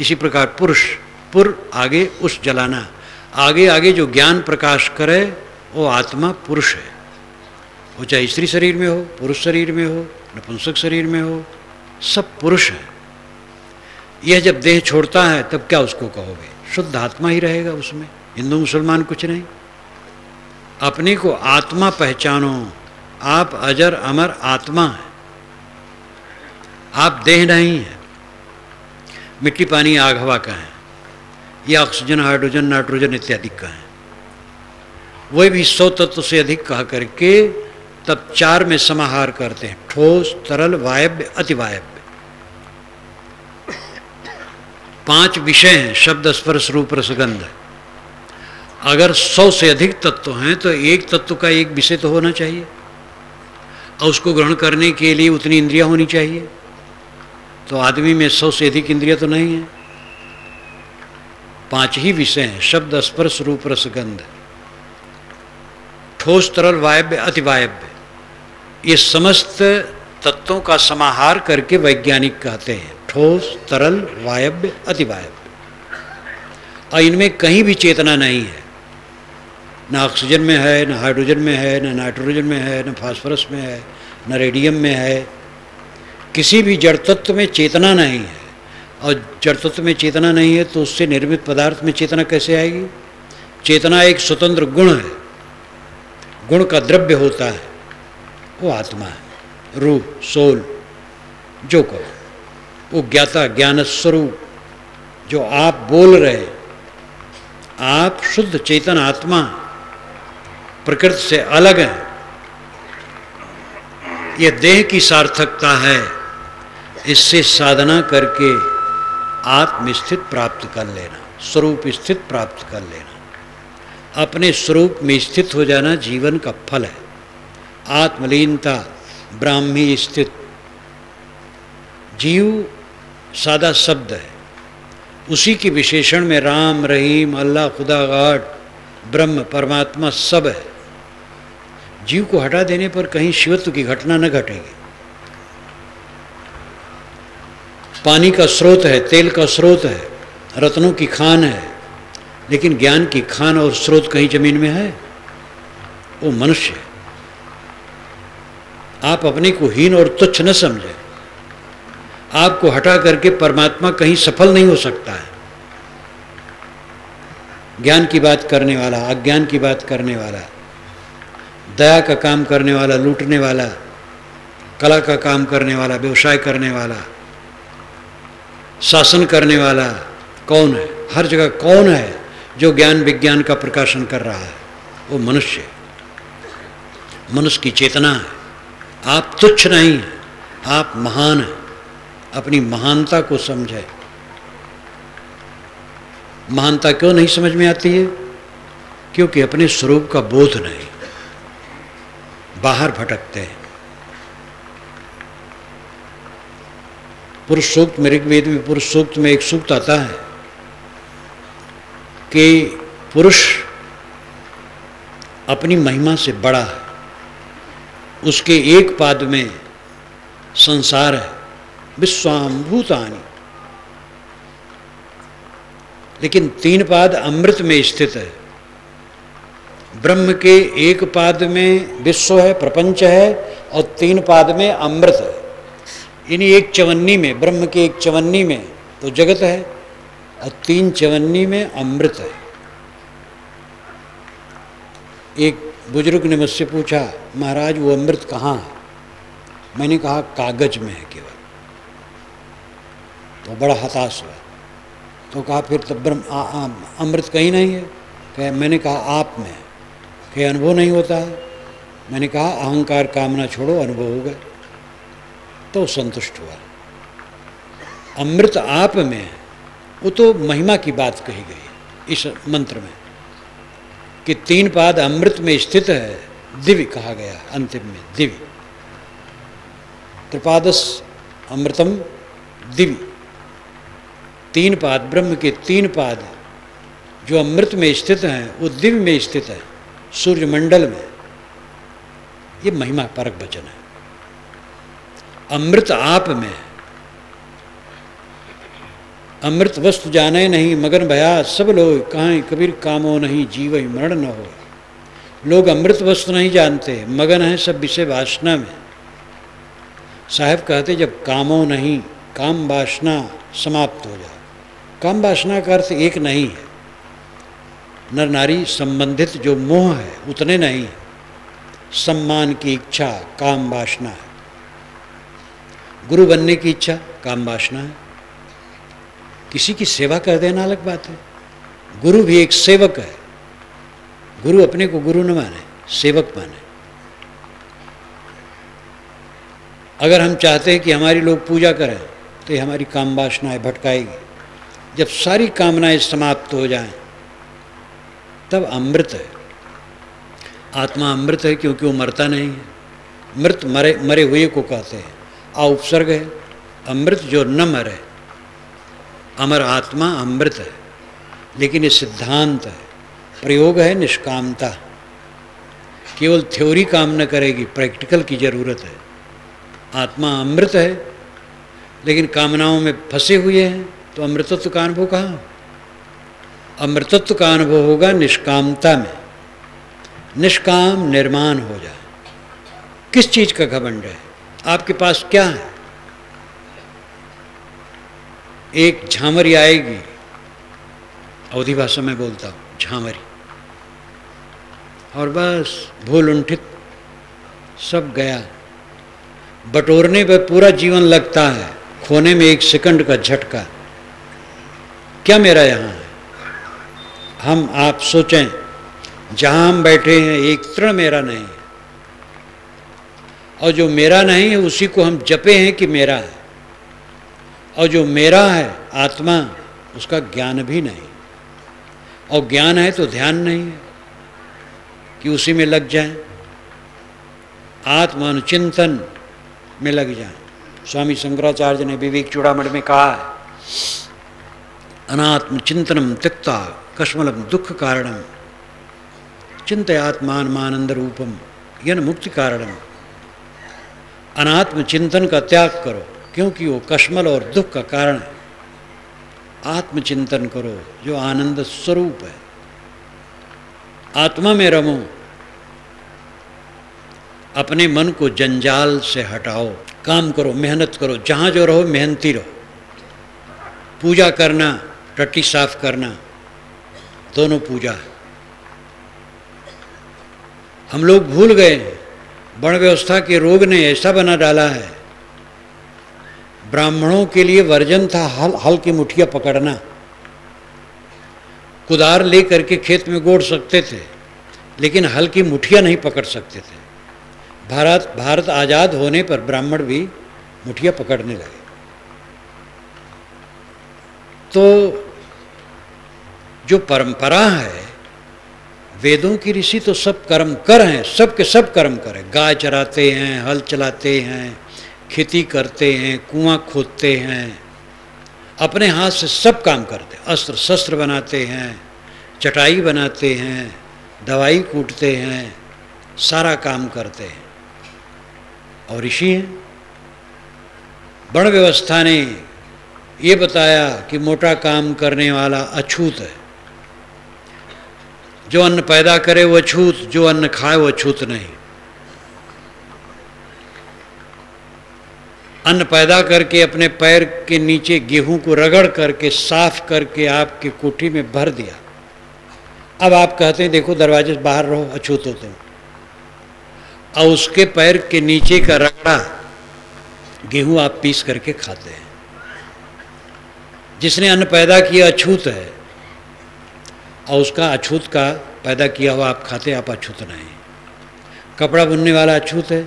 इसी प्रकार पुरुष, पुर आगे उस जलाना, आगे आगे जो ज्ञान प्रकाश करे वो आत्मा पुरुष है। वो चाहे स्त्री शरीर में हो, पुरुष शरीर में हो, नपुंसक शरीर में हो, सब पुरुष है। यह जब देह छोड़ता है तब क्या उसको कहोगे? शुद्ध आत्मा ही रहेगा उसमें, हिंदू मुसलमान कुछ नहीं। अपने को आत्मा पहचानो, आप अजर अमर आत्मा है, आप देह नहीं है। मिट्टी पानी आग हवा का है, ये ऑक्सीजन हाइड्रोजन नाइट्रोजन इत्यादि का है। वही भी सौ तत्व से अधिक कहा करके तब चार में समाहार करते हैं, ठोस तरल वायव्य अतिवायव्य। पांच विषय हैं, शब्द स्पर्श रूप रस गंध। अगर सौ से अधिक तत्व हैं तो एक तत्व का एक विषय तो होना चाहिए, और उसको ग्रहण करने के लिए उतनी इंद्रियां होनी चाहिए। तो आदमी में सौ से अधिक इंद्रियां तो नहीं है, पांच ही विषय हैं, शब्द स्पर्श रूप रस गंध, ठोस तरल वायव्य अतिवायव्य। ये समस्त तत्वों का समाहार करके वैज्ञानिक कहते हैं ठोस तरल वायव्य अतिवायव्य। और इनमें कहीं भी चेतना नहीं है, ना ऑक्सीजन में है, ना हाइड्रोजन में है, ना नाइट्रोजन में है, ना फास्फोरस में है, ना रेडियम में है। किसी भी जड़ तत्व में चेतना नहीं है, और जड़ तत्व में चेतना नहीं है तो उससे निर्मित पदार्थ में चेतना कैसे आएगी? चेतना एक स्वतंत्र गुण है, गुण का द्रव्य होता है, वो आत्मा है, रूह सोल जो को, वो ज्ञाता ज्ञान स्वरूप जो आप बोल रहे हैं, आप शुद्ध चेतन आत्मा प्रकृति से अलग हैं। यह देह की सार्थकता है, इससे साधना करके आत्मस्थित प्राप्त कर लेना, स्वरूप स्थित प्राप्त कर लेना। अपने स्वरूप में स्थित हो जाना जीवन का फल है। आत्मलीनता ब्राह्मी स्थित। जीव सादा शब्द है, उसी के विशेषण में राम रहीम अल्लाह खुदा गाड ब्रह्म परमात्मा सब है। जीव को हटा देने पर कहीं शिवत्व की घटना न घटेगी। पानी का स्रोत है, तेल का स्रोत है, रत्नों की खान है, लेकिन ज्ञान की खान और स्रोत कहीं जमीन में है? वो मनुष्य है। आप अपने को हीन और तुच्छ न समझें। आपको हटा करके परमात्मा कहीं सफल नहीं हो सकता है। ज्ञान की बात करने वाला, अज्ञान की बात करने वाला, दया का काम करने वाला, लूटने वाला, कला का काम करने वाला, व्यवसाय करने वाला, शासन करने वाला कौन है? हर जगह कौन है जो ज्ञान विज्ञान का प्रकाशन कर रहा है? वो मनुष्य है, मनुष्य की चेतना है। आप तुच्छ नहीं हैं, आप महान हैं। अपनी महानता को समझे। महानता क्यों नहीं समझ में आती है? क्योंकि अपने स्वरूप का बोध नहीं, बाहर भटकते हैं। पुरुष सूक्त में, ऋग्वेद में पुरुष सूक्त में एक सूक्त आता है कि पुरुष अपनी महिमा से बड़ा है, उसके एक पाद में संसार है, विश्वाम्भूतानि। लेकिन तीन पाद अमृत में स्थित है। ब्रह्म के एक पाद में विश्व है, प्रपंच है, और तीन पाद में अमृत है। यानी एक चवन्नी में, ब्रह्म के एक चवन्नी में तो जगत है, और तीन चवन्नी में अमृत है। एक बुजुर्ग ने मुझसे पूछा, महाराज वो अमृत कहाँ है? मैंने कहा कागज में है केवल। तो बड़ा हताश हुआ। तो कहा फिर तब ब्रह्म अमृत कहीं नहीं है? कहे, मैंने कहा आप में। कहे अनुभव नहीं होता है? मैंने कहा अहंकार कामना छोड़ो, अनुभव होगा। तो संतुष्ट हुआ। अमृत आप में है, वो तो महिमा की बात कही गई इस मंत्र में कि तीन पाद अमृत में स्थित है। दिव्य कहा गया अंतिम में, दिव्य त्रिपादश अमृतम दिव्य, तीन पाद, ब्रह्म के तीन पाद जो अमृत में स्थित हैं वो दिव्य में स्थित है, सूर्यमंडल में। ये महिमा परक वचन है। अमृत आप में, अमृत वस्तु जाने नहीं मगन भया सब लोग, कहाँ कबीर कामो नहीं जीव ही मरण न हो। लोग अमृत वस्तु नहीं जानते, मगन हैं सब विषय वासना में। साहब कहते जब कामो नहीं, काम वासना समाप्त हो जाए। काम वासना का अर्थ एक नहीं है, नर नारी संबंधित जो मोह है उतने नहीं है। सम्मान की इच्छा काम वासना है, गुरु बनने की इच्छा काम वासना है, किसी की सेवा कर देना अलग बात है। गुरु भी एक सेवक है, गुरु अपने को गुरु न माने, सेवक माने। अगर हम चाहते हैं कि हमारी लोग पूजा करें तो ये हमारी काम वासनाएं भटकाएगी। जब सारी कामनाएं समाप्त हो जाएं तब अमृत है। आत्मा अमृत है क्योंकि वो मरता नहीं है। मृत मरे मरे हुए को कहते हैं, आ उपसर्ग है, अमृत जो न मरे, अमर आत्मा अमृत है। लेकिन ये सिद्धांत है, प्रयोग है, निष्कामता। केवल थ्योरी काम न करेगी, प्रैक्टिकल की ज़रूरत है। आत्मा अमृत है लेकिन कामनाओं में फंसे हुए हैं तो अमृतत्व का अनुभव कहाँ? अमृतत्व का अनुभव होगा निष्कामता में। निष्काम निर्माण हो जाए। किस चीज़ का घमंड है? आपके पास क्या है? एक झांवरी आएगी, अवधी भाषा में बोलता हूँ झांवरी, और बस भूलुंठित सब गया। बटोरने पर पूरा जीवन लगता है, खोने में एक सेकंड का झटका। क्या मेरा यहाँ है? हम आप सोचें, जहाँ हम बैठे हैं एक क्षण मेरा नहीं है, और जो मेरा नहीं है उसी को हम जपे हैं कि मेरा है, और जो मेरा है आत्मा उसका ज्ञान भी नहीं, और ज्ञान है तो ध्यान नहीं है कि उसी में लग जाएं, आत्मानुचिंतन में लग जाएं। स्वामी शंकराचार्य ने विवेक चूड़ामणि में कहा है, अनात्म चिंतनम त्यक्त्वा कश्मलम दुख कारणम चिंतयात्मानमानंद रूपम यन मुक्ति कारणम। अनात्म चिंतन का त्याग करो क्योंकि वो कश्मल और दुख का कारण है। आत्मचिंतन करो जो आनंद स्वरूप है। आत्मा में रमो, अपने मन को जंजाल से हटाओ, काम करो, मेहनत करो, जहाँ जो रहो मेहनती रहो। पूजा करना, टट्टी साफ करना, दोनों पूजा है। हम लोग भूल गए, वर्ण व्यवस्था के रोग ने ऐसा बना डाला है। ब्राह्मणों के लिए वर्जन था हल हल की मुठिया पकड़ना, कुदार ले करके खेत में गोड़ सकते थे लेकिन हल की मुठिया नहीं पकड़ सकते थे। भारत भारत आज़ाद होने पर ब्राह्मण भी मुठिया पकड़ने लगे। तो जो परंपरा है, वेदों की ऋषि तो सब कर्म कर हैं, सब के सब कर्म कर हैं। गाय चराते हैं, हल चलाते हैं, खेती करते हैं, कुआं खोदते हैं, अपने हाथ से सब काम करते हैं। अस्त्र शस्त्र बनाते हैं, चटाई बनाते हैं, दवाई कूटते हैं, सारा काम करते हैं और ऋषि हैं। वर्ण व्यवस्था ने ये बताया कि मोटा काम करने वाला अछूत है, जो अन्न पैदा करे वह अछूत, जो अन्न खाए वह अछूत नहीं। अन्न पैदा करके अपने पैर के नीचे गेहूं को रगड़ करके साफ करके आपके कोठी में भर दिया। अब आप कहते हैं देखो दरवाजे से बाहर रहो, अछूत हो तुम। और उसके पैर के नीचे का रगड़ा गेहूं आप पीस करके खाते हैं। जिसने अन्न पैदा किया अछूत है, और उसका अछूत का पैदा किया हुआ आप खाते, आप अछूत नहीं। कपड़ा बुनने वाला अछूत है,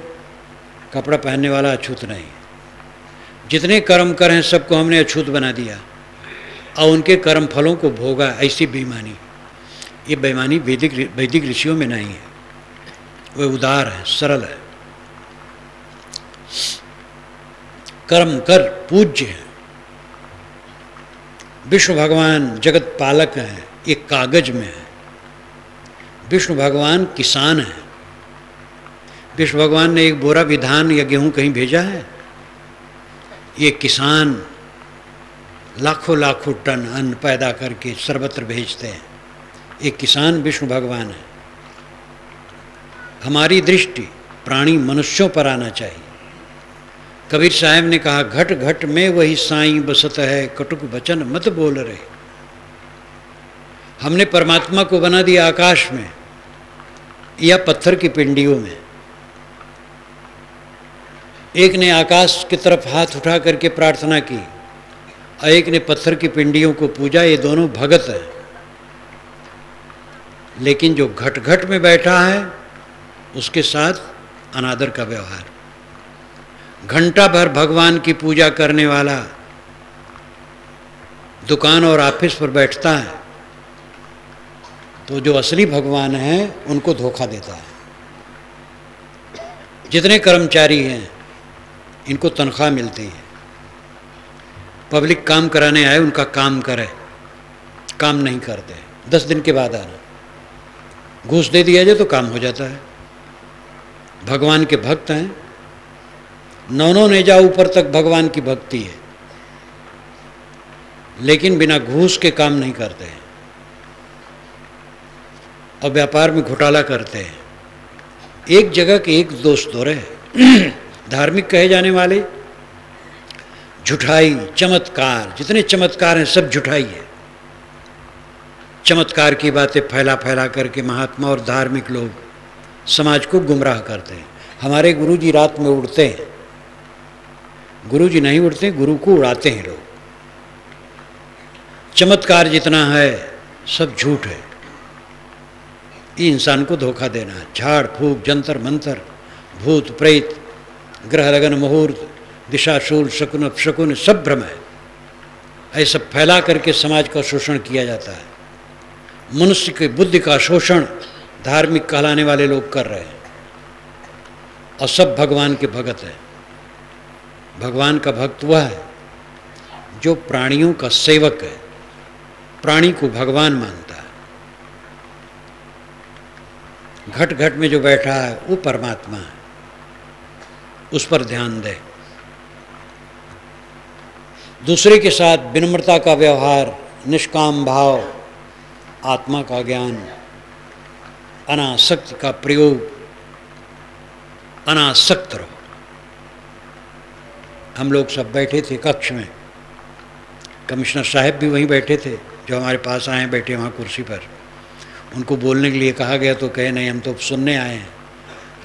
कपड़ा पहनने वाला अछूत नहीं। जितने कर्म कर हैं सबको हमने अछूत बना दिया और उनके कर्म फलों को भोगा। ऐसी बेईमानी, ये बेईमानी वैदिक वैदिक ऋषियों में नहीं है। वे उदार हैं, सरल हैं। कर्म कर पूज्य हैं। विष्णु भगवान जगत पालक हैं, ये कागज में है। विष्णु भगवान किसान हैं। विष्णु भगवान ने एक बोरा भी धान या गेहूँ कहीं भेजा है? ये किसान लाखों लाखों टन अन्न पैदा करके सर्वत्र भेजते हैं। ये किसान विष्णु भगवान है। हमारी दृष्टि प्राणी मनुष्यों पर आना चाहिए। कबीर साहब ने कहा, घट घट में वही साईं बसत है, कटुक वचन मत बोल रहे। हमने परमात्मा को बना दिया आकाश में या पत्थर की पिंडियों में। एक ने आकाश की तरफ हाथ उठा करके प्रार्थना की और एक ने पत्थर की पिंडियों को पूजा। ये दोनों भगत हैं, लेकिन जो घट घट में बैठा है उसके साथ अनादर का व्यवहार। घंटा भर भगवान की पूजा करने वाला दुकान और ऑफिस पर बैठता है तो जो असली भगवान हैं उनको धोखा देता है। जितने कर्मचारी हैं इनको तनख्वाह मिलती है। पब्लिक काम कराने आए, उनका काम करे, काम नहीं करते, दस दिन के बाद आना। घूस दे दिया जाए तो काम हो जाता है। भगवान के भक्त हैं, नौनों ने जा ऊपर तक भगवान की भक्ति है, लेकिन बिना घूस के काम नहीं करते हैं और व्यापार में घोटाला करते हैं। एक जगह के एक दोस्त हो रहे धार्मिक कहे जाने वाले, झुठाई चमत्कार, जितने चमत्कार हैं सब झुठाई है। चमत्कार की बातें फैला फैला करके महात्मा और धार्मिक लोग समाज को गुमराह करते हैं। हमारे गुरुजी रात में उड़ते हैं। गुरुजी नहीं उड़ते, गुरु को उड़ाते हैं लोग। चमत्कार जितना है सब झूठ है। ये इंसान को धोखा देना, झाड़ फूक, जंतर मंतर, भूत प्रेत, ग्रह लगन मुहूर्त, दिशाशूल, शकुन अपशकुन, सब भ्रम है। ऐसा सब फैला करके समाज का शोषण किया जाता है। मनुष्य की बुद्धि का शोषण धार्मिक कहलाने वाले लोग कर रहे हैं और सब भगवान के भगत हैं। भगवान का भक्त वह है जो प्राणियों का सेवक है, प्राणी को भगवान मानता है। घट घट में जो बैठा है वो परमात्मा है, उस पर ध्यान दे। दूसरे के साथ विनम्रता का व्यवहार, निष्काम भाव, आत्मा का ज्ञान, अनासक्त का प्रयोग, अनासक्त रहो। हम लोग सब बैठे थे कक्ष में, कमिश्नर साहब भी वहीं बैठे थे, जो हमारे पास आए बैठे वहाँ कुर्सी पर। उनको बोलने के लिए कहा गया तो कहे नहीं, हम तो सुनने आए हैं,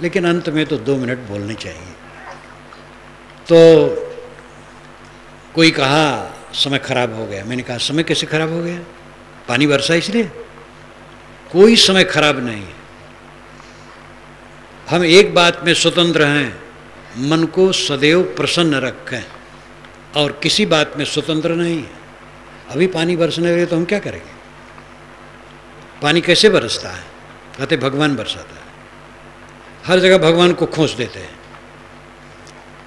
लेकिन अंत में तो दो मिनट बोलने चाहिए। तो कोई कहा समय खराब हो गया। मैंने कहा समय कैसे खराब हो गया? पानी बरसा इसलिए? कोई समय खराब नहीं है। हम एक बात में स्वतंत्र हैं, मन को सदैव प्रसन्न रखें और किसी बात में स्वतंत्र नहीं है। अभी पानी बरसने लगे तो हम क्या करेंगे? पानी कैसे बरसता है? कहते भगवान बरसाता है। हर जगह भगवान को खोस देते हैं।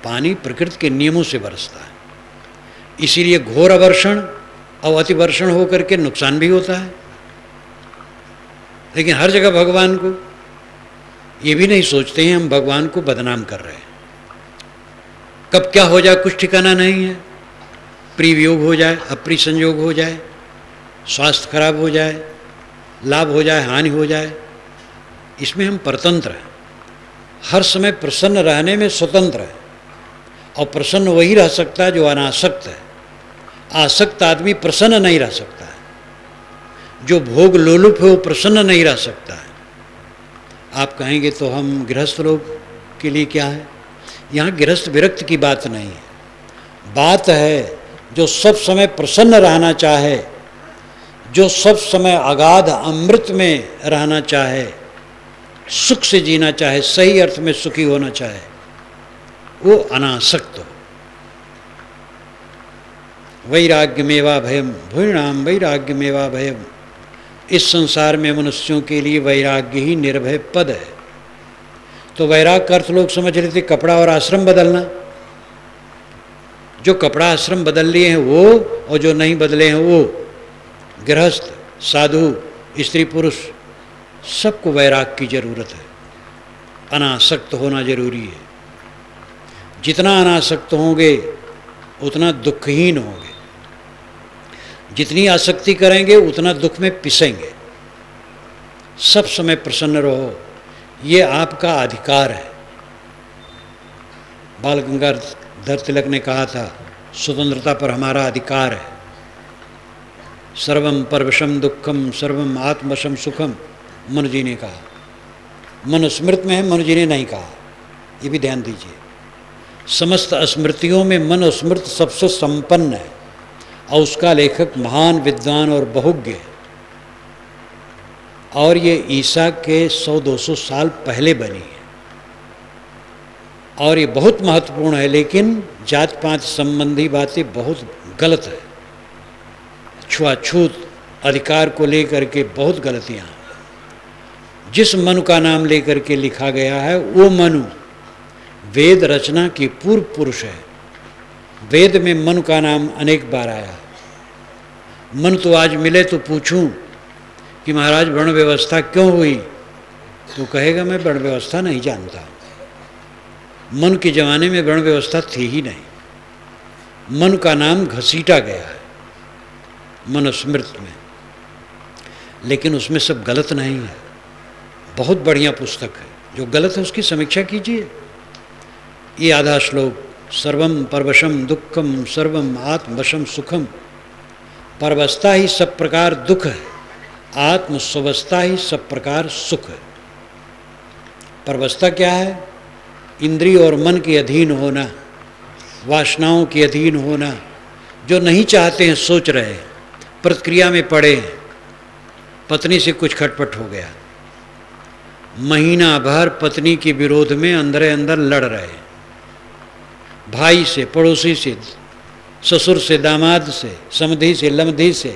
पानी प्रकृति के नियमों से बरसता है। इसीलिए घोर अवर्षण और अतिवर्षण होकर के नुकसान भी होता है, लेकिन हर जगह भगवान को। ये भी नहीं सोचते हैं हम भगवान को बदनाम कर रहे हैं। कब क्या हो जाए कुछ ठिकाना नहीं है। प्रीवियोग हो जाए, अप्री संयोग हो जाए, स्वास्थ्य खराब हो जाए, लाभ हो जाए, हानि हो जाए, इसमें हम परतंत्र हैं। हर समय प्रसन्न रहने में स्वतंत्र है और प्रसन्न वही रह सकता है जो अनासक्त है। आसक्त आदमी प्रसन्न नहीं रह सकता है। जो भोग लोलुप है वो प्रसन्न नहीं रह सकता है। आप कहेंगे तो हम गृहस्थ लोग के लिए क्या है? यहाँ गृहस्थ विरक्त की बात नहीं है, बात है जो सब समय प्रसन्न रहना चाहे, जो सब समय अगाध अमृत में रहना चाहे, सुख से जीना चाहे, सही अर्थ में सुखी होना चाहे, वो अनासक्त हो। वैराग्य मेवा भयम भूरिणाम वैराग्य मेवा भयम। इस संसार में मनुष्यों के लिए वैराग्य ही निर्भय पद है। तो वैराग्य का अर्थ लोग समझ रहे थे कपड़ा और आश्रम बदलना। जो कपड़ा आश्रम बदल लिए हैं वो, और जो नहीं बदले हैं वो। गृहस्थ, साधु, स्त्री पुरुष सबको वैराग की जरूरत है। अनासक्त होना जरूरी है। जितना अनासक्त होंगे उतना दुखहीन होंगे। जितनी आसक्ति करेंगे उतना दुख में पिसेंगे। सब समय प्रसन्न रहो, ये आपका अधिकार है। बाल गंगाधर तिलक ने कहा था, स्वतंत्रता पर हमारा अधिकार है। सर्वम परवशम दुखम सर्वम आत्मवशम सुखम, मनु जी ने कहा। मनुस्मृति में है, मनु जी ने नहीं कहा, ये भी ध्यान दीजिए। समस्त स्मृतियों में मनुस्मृति सबसे संपन्न है और उसका लेखक महान विद्वान और बहुज्ञ है, और ये ईसा के सौ दो सौ साल पहले बनी है, और ये बहुत महत्वपूर्ण है। लेकिन जात पात संबंधी बातें बहुत गलत है। छुआछूत अधिकार को लेकर के बहुत गलतियाँ हैं। जिस मनु का नाम लेकर के लिखा गया है वो मनु वेद रचना की पूर्व पुरुष है। वेद में मनु का नाम अनेक बार आया। मनु तो आज मिले तो पूछूं कि महाराज वर्ण व्यवस्था क्यों हुई, तो कहेगा मैं वर्ण व्यवस्था नहीं जानता। मनु के ज़माने में वर्ण व्यवस्था थी ही नहीं। मनु का नाम घसीटा गया है मनुस्मृति में, लेकिन उसमें सब गलत नहीं है। बहुत बढ़िया पुस्तक है। जो गलत है उसकी समीक्षा कीजिए। ये आधा श्लोक, सर्वम परवशम दुखम सर्वम आत्मवशम सुखम, परवस्था ही सब प्रकार दुख है, आत्म स्ववस्था ही सब प्रकार सुख है। परवस्था क्या है? इंद्रिय और मन के अधीन होना, वासनाओं के अधीन होना, जो नहीं चाहते हैं सोच रहे, प्रतिक्रिया में पड़े। पत्नी से कुछ खटपट हो गया, महीना भर पत्नी के विरोध में अंदर अंदर लड़ रहे हैं। भाई से, पड़ोसी से, ससुर से, दामाद से, समधी से, लमधी से,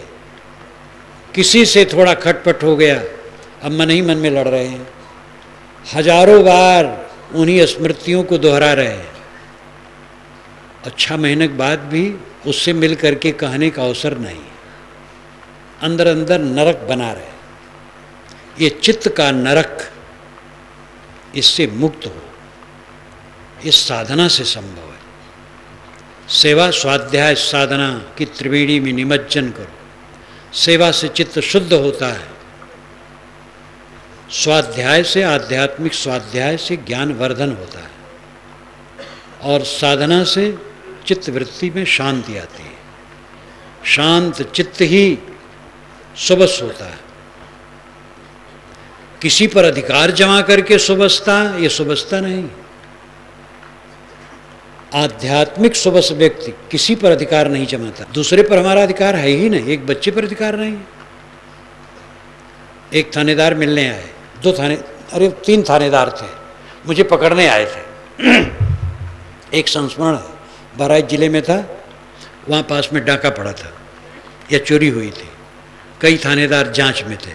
किसी से थोड़ा खटपट हो गया, अब मन ही मन में लड़ रहे हैं। हजारों बार उन्हीं स्मृतियों को दोहरा रहे हैं। अच्छा महीने के बाद भी उससे मिल करके कहने का अवसर नहीं, अंदर अंदर नरक बना रहे। ये चित्त का नरक, इससे मुक्त हो, इस साधना से संभव है। सेवा स्वाध्याय साधना की त्रिवेणी में निमज्जन करो। सेवा से चित्त शुद्ध होता है, स्वाध्याय से, आध्यात्मिक स्वाध्याय से ज्ञान वर्धन होता है, और साधना से चित्त वृत्ति में शांति आती है। शांत चित्त ही सुबस होता है। किसी पर अधिकार जमा करके सुबसता, ये सुबसता नहीं। आध्यात्मिक सुबस व्यक्ति किसी पर अधिकार नहीं जमाता। दूसरे पर हमारा अधिकार है ही नहीं। एक बच्चे पर अधिकार नहीं है। एक थानेदार मिलने आए, दो थाने अरे तीन थानेदार थे, मुझे पकड़ने आए थे। एक संस्मरण है, बहराइच जिले में था, वहाँ पास में डाका पड़ा था या चोरी हुई थी। कई थानेदार जांच में थे।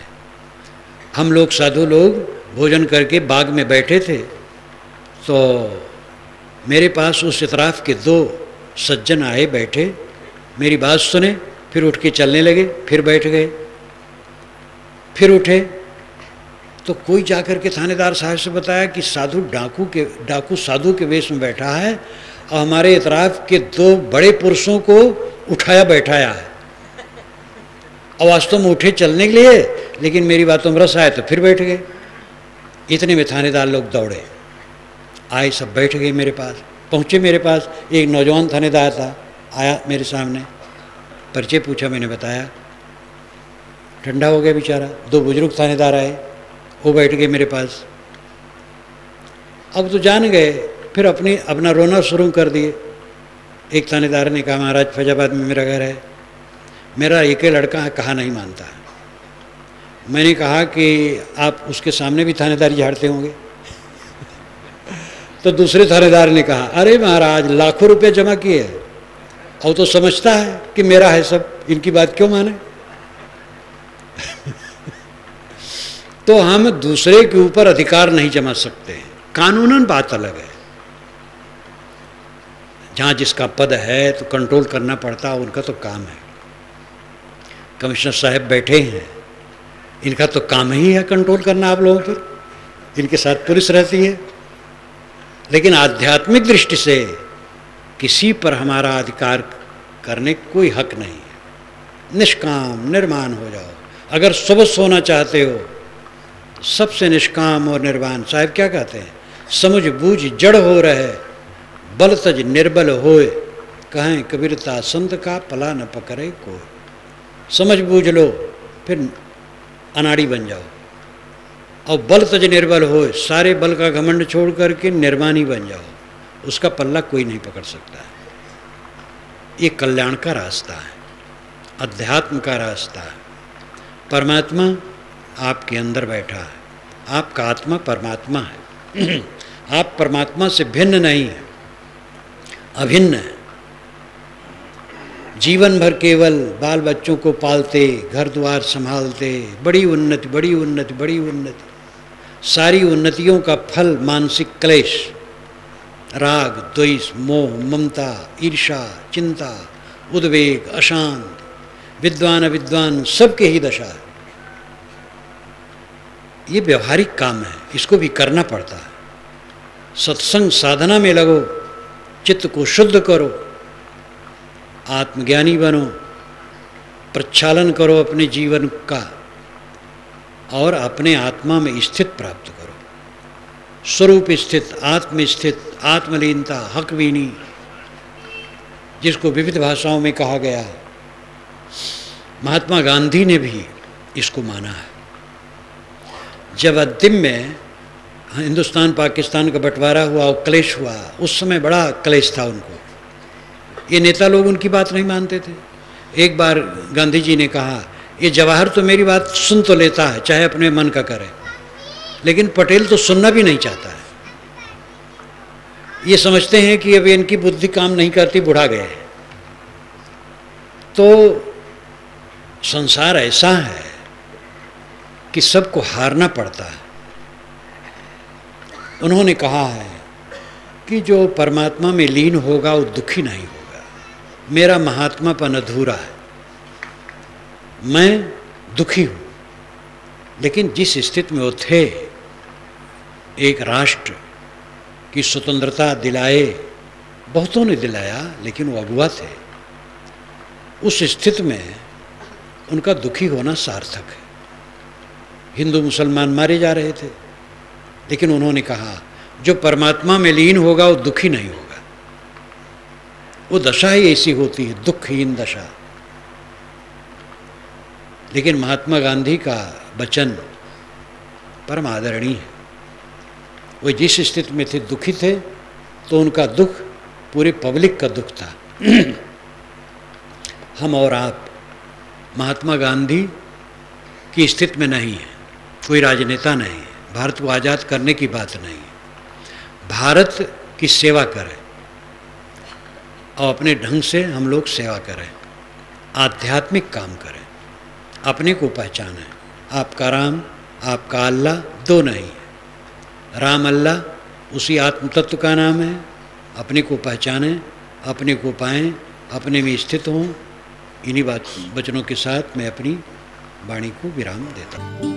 हम लोग साधु लोग भोजन करके बाग में बैठे थे, तो मेरे पास उस इतराफ़ के दो सज्जन आए, बैठे, मेरी बात सुने, फिर उठ के चलने लगे, फिर बैठ गए, फिर उठे। तो कोई जाकर के थानेदार साहब से बताया कि साधु डाकू के डाकू साधु के वेश में बैठा है और हमारे इतराफ़ के दो बड़े पुरुषों को उठाया बैठाया है। और वास्तव में उठे चलने के लिए, लेकिन मेरी बातों में रस आया तो फिर बैठ गए। इतने में थानेदार लोग दौड़े, आए, सब बैठ गए मेरे पास, पहुँचे मेरे पास। एक नौजवान थानेदार था, आया मेरे सामने, परिचय पूछा, मैंने बताया, ठंडा हो गया बेचारा। दो बुजुर्ग थानेदार आए, वो बैठ गए मेरे पास। अब तो जान गए, फिर अपनी अपना रोना शुरू कर दिए। एक थानेदार ने कहा, महाराज फैजाबाद में मेरा घर है, मेरा एक ही लड़का है, कहा नहीं मानता। मैंने कहा कि आप उसके सामने भी थानेदारी झाड़ते होंगे। तो दूसरे थानेदार ने कहा, अरे महाराज लाखों रुपये जमा किए हैं और तो समझता है कि मेरा है सब, इनकी बात क्यों माने। तो हम दूसरे के ऊपर अधिकार नहीं जमा सकते हैं। कानूनन बात अलग है। जहाँ जिसका पद है तो कंट्रोल करना पड़ता, उनका तो काम है। कमिश्नर साहब बैठे हैं, इनका तो काम ही है कंट्रोल करना आप लोगों पर, इनके साथ पुलिस रहती है। लेकिन आध्यात्मिक दृष्टि से किसी पर हमारा अधिकार करने कोई हक नहीं है। निष्काम निर्माण हो जाओ, अगर सबस होना चाहते हो तो सबसे निष्काम और निर्वाण। साहब क्या कहते हैं, समझ बूझ जड़ हो रहे बल तज निर्बल होए, कहें कबीरता संत का पला न पकड़े कोई। समझ बूझ लो फिर अनाड़ी बन जाओ, और बल तज निर्बल होए, सारे बल का घमंड छोड़ करके निर्वाणी बन जाओ, उसका पल्ला कोई नहीं पकड़ सकता है। ये कल्याण का रास्ता है, अध्यात्म का रास्ता है। परमात्मा आपके अंदर बैठा है, आपका आत्मा परमात्मा है, आप परमात्मा से भिन्न नहीं है, अभिन्न है। जीवन भर केवल बाल बच्चों को पालते, घर द्वार संभालते, बड़ी उन्नति बड़ी उन्नति बड़ी उन्नति, सारी उन्नतियों का फल मानसिक क्लेश, राग द्वेष मोह ममता ईर्षा चिंता उद्वेग अशांत, विद्वान अविद्वान सबके ही दशा है। ये व्यवहारिक काम है, इसको भी करना पड़ता है। सत्संग साधना में लगो, चित्त को शुद्ध करो, आत्मज्ञानी बनो, प्रक्षालन करो अपने जीवन का और अपने आत्मा में स्थित प्राप्त करो। स्वरूप स्थित, आत्म स्थित, आत्मलीनता, हकवीनी, जिसको विविध भाषाओं में कहा गया है। महात्मा गांधी ने भी इसको माना है। जब अंतिम में हिंदुस्तान पाकिस्तान का बंटवारा हुआ और क्लेश हुआ, उस समय बड़ा क्लेश था उनको, ये नेता लोग उनकी बात नहीं मानते थे। एक बार गांधी जी ने कहा, ये जवाहर तो मेरी बात सुन तो लेता है, चाहे अपने मन का करे, लेकिन पटेल तो सुनना भी नहीं चाहता है। ये समझते हैं कि अब इनकी बुद्धि काम नहीं करती, बुढ़ा गए हैं। तो संसार ऐसा है कि सबको हारना पड़ता है। उन्होंने कहा है कि जो परमात्मा में लीन होगा वो दुखी नहीं होगा। मेरा महात्मापन अधूरा है, मैं दुखी हूँ। लेकिन जिस स्थिति में वो थे, एक राष्ट्र की स्वतंत्रता दिलाए, बहुतों ने दिलाया, लेकिन वो अगुआ थे। उस स्थिति में उनका दुखी होना सार्थक है। हिंदू मुसलमान मारे जा रहे थे, लेकिन उन्होंने कहा जो परमात्मा में लीन होगा वो दुखी नहीं होगा। वो दशा ही ऐसी होती है, दुखहीन दशा। लेकिन महात्मा गांधी का वचन परम आदरणीय है। वो जिस स्थिति में थे, दुखी थे, तो उनका दुख पूरे पब्लिक का दुख था। हम और आप महात्मा गांधी की स्थिति में नहीं है, कोई राजनेता नहीं है, भारत को आज़ाद करने की बात नहीं है। भारत की सेवा करें और अपने ढंग से हम लोग सेवा करें, आध्यात्मिक काम करें, अपने को पहचानें। आपका राम आपका अल्लाह दो नहीं है, राम अल्लाह उसी आत्म तत्व का नाम है। अपने को पहचानें, अपने को पाएं, अपने में स्थित हों। इन्हीं बात वचनों के साथ मैं अपनी वाणी को विराम देता हूँ।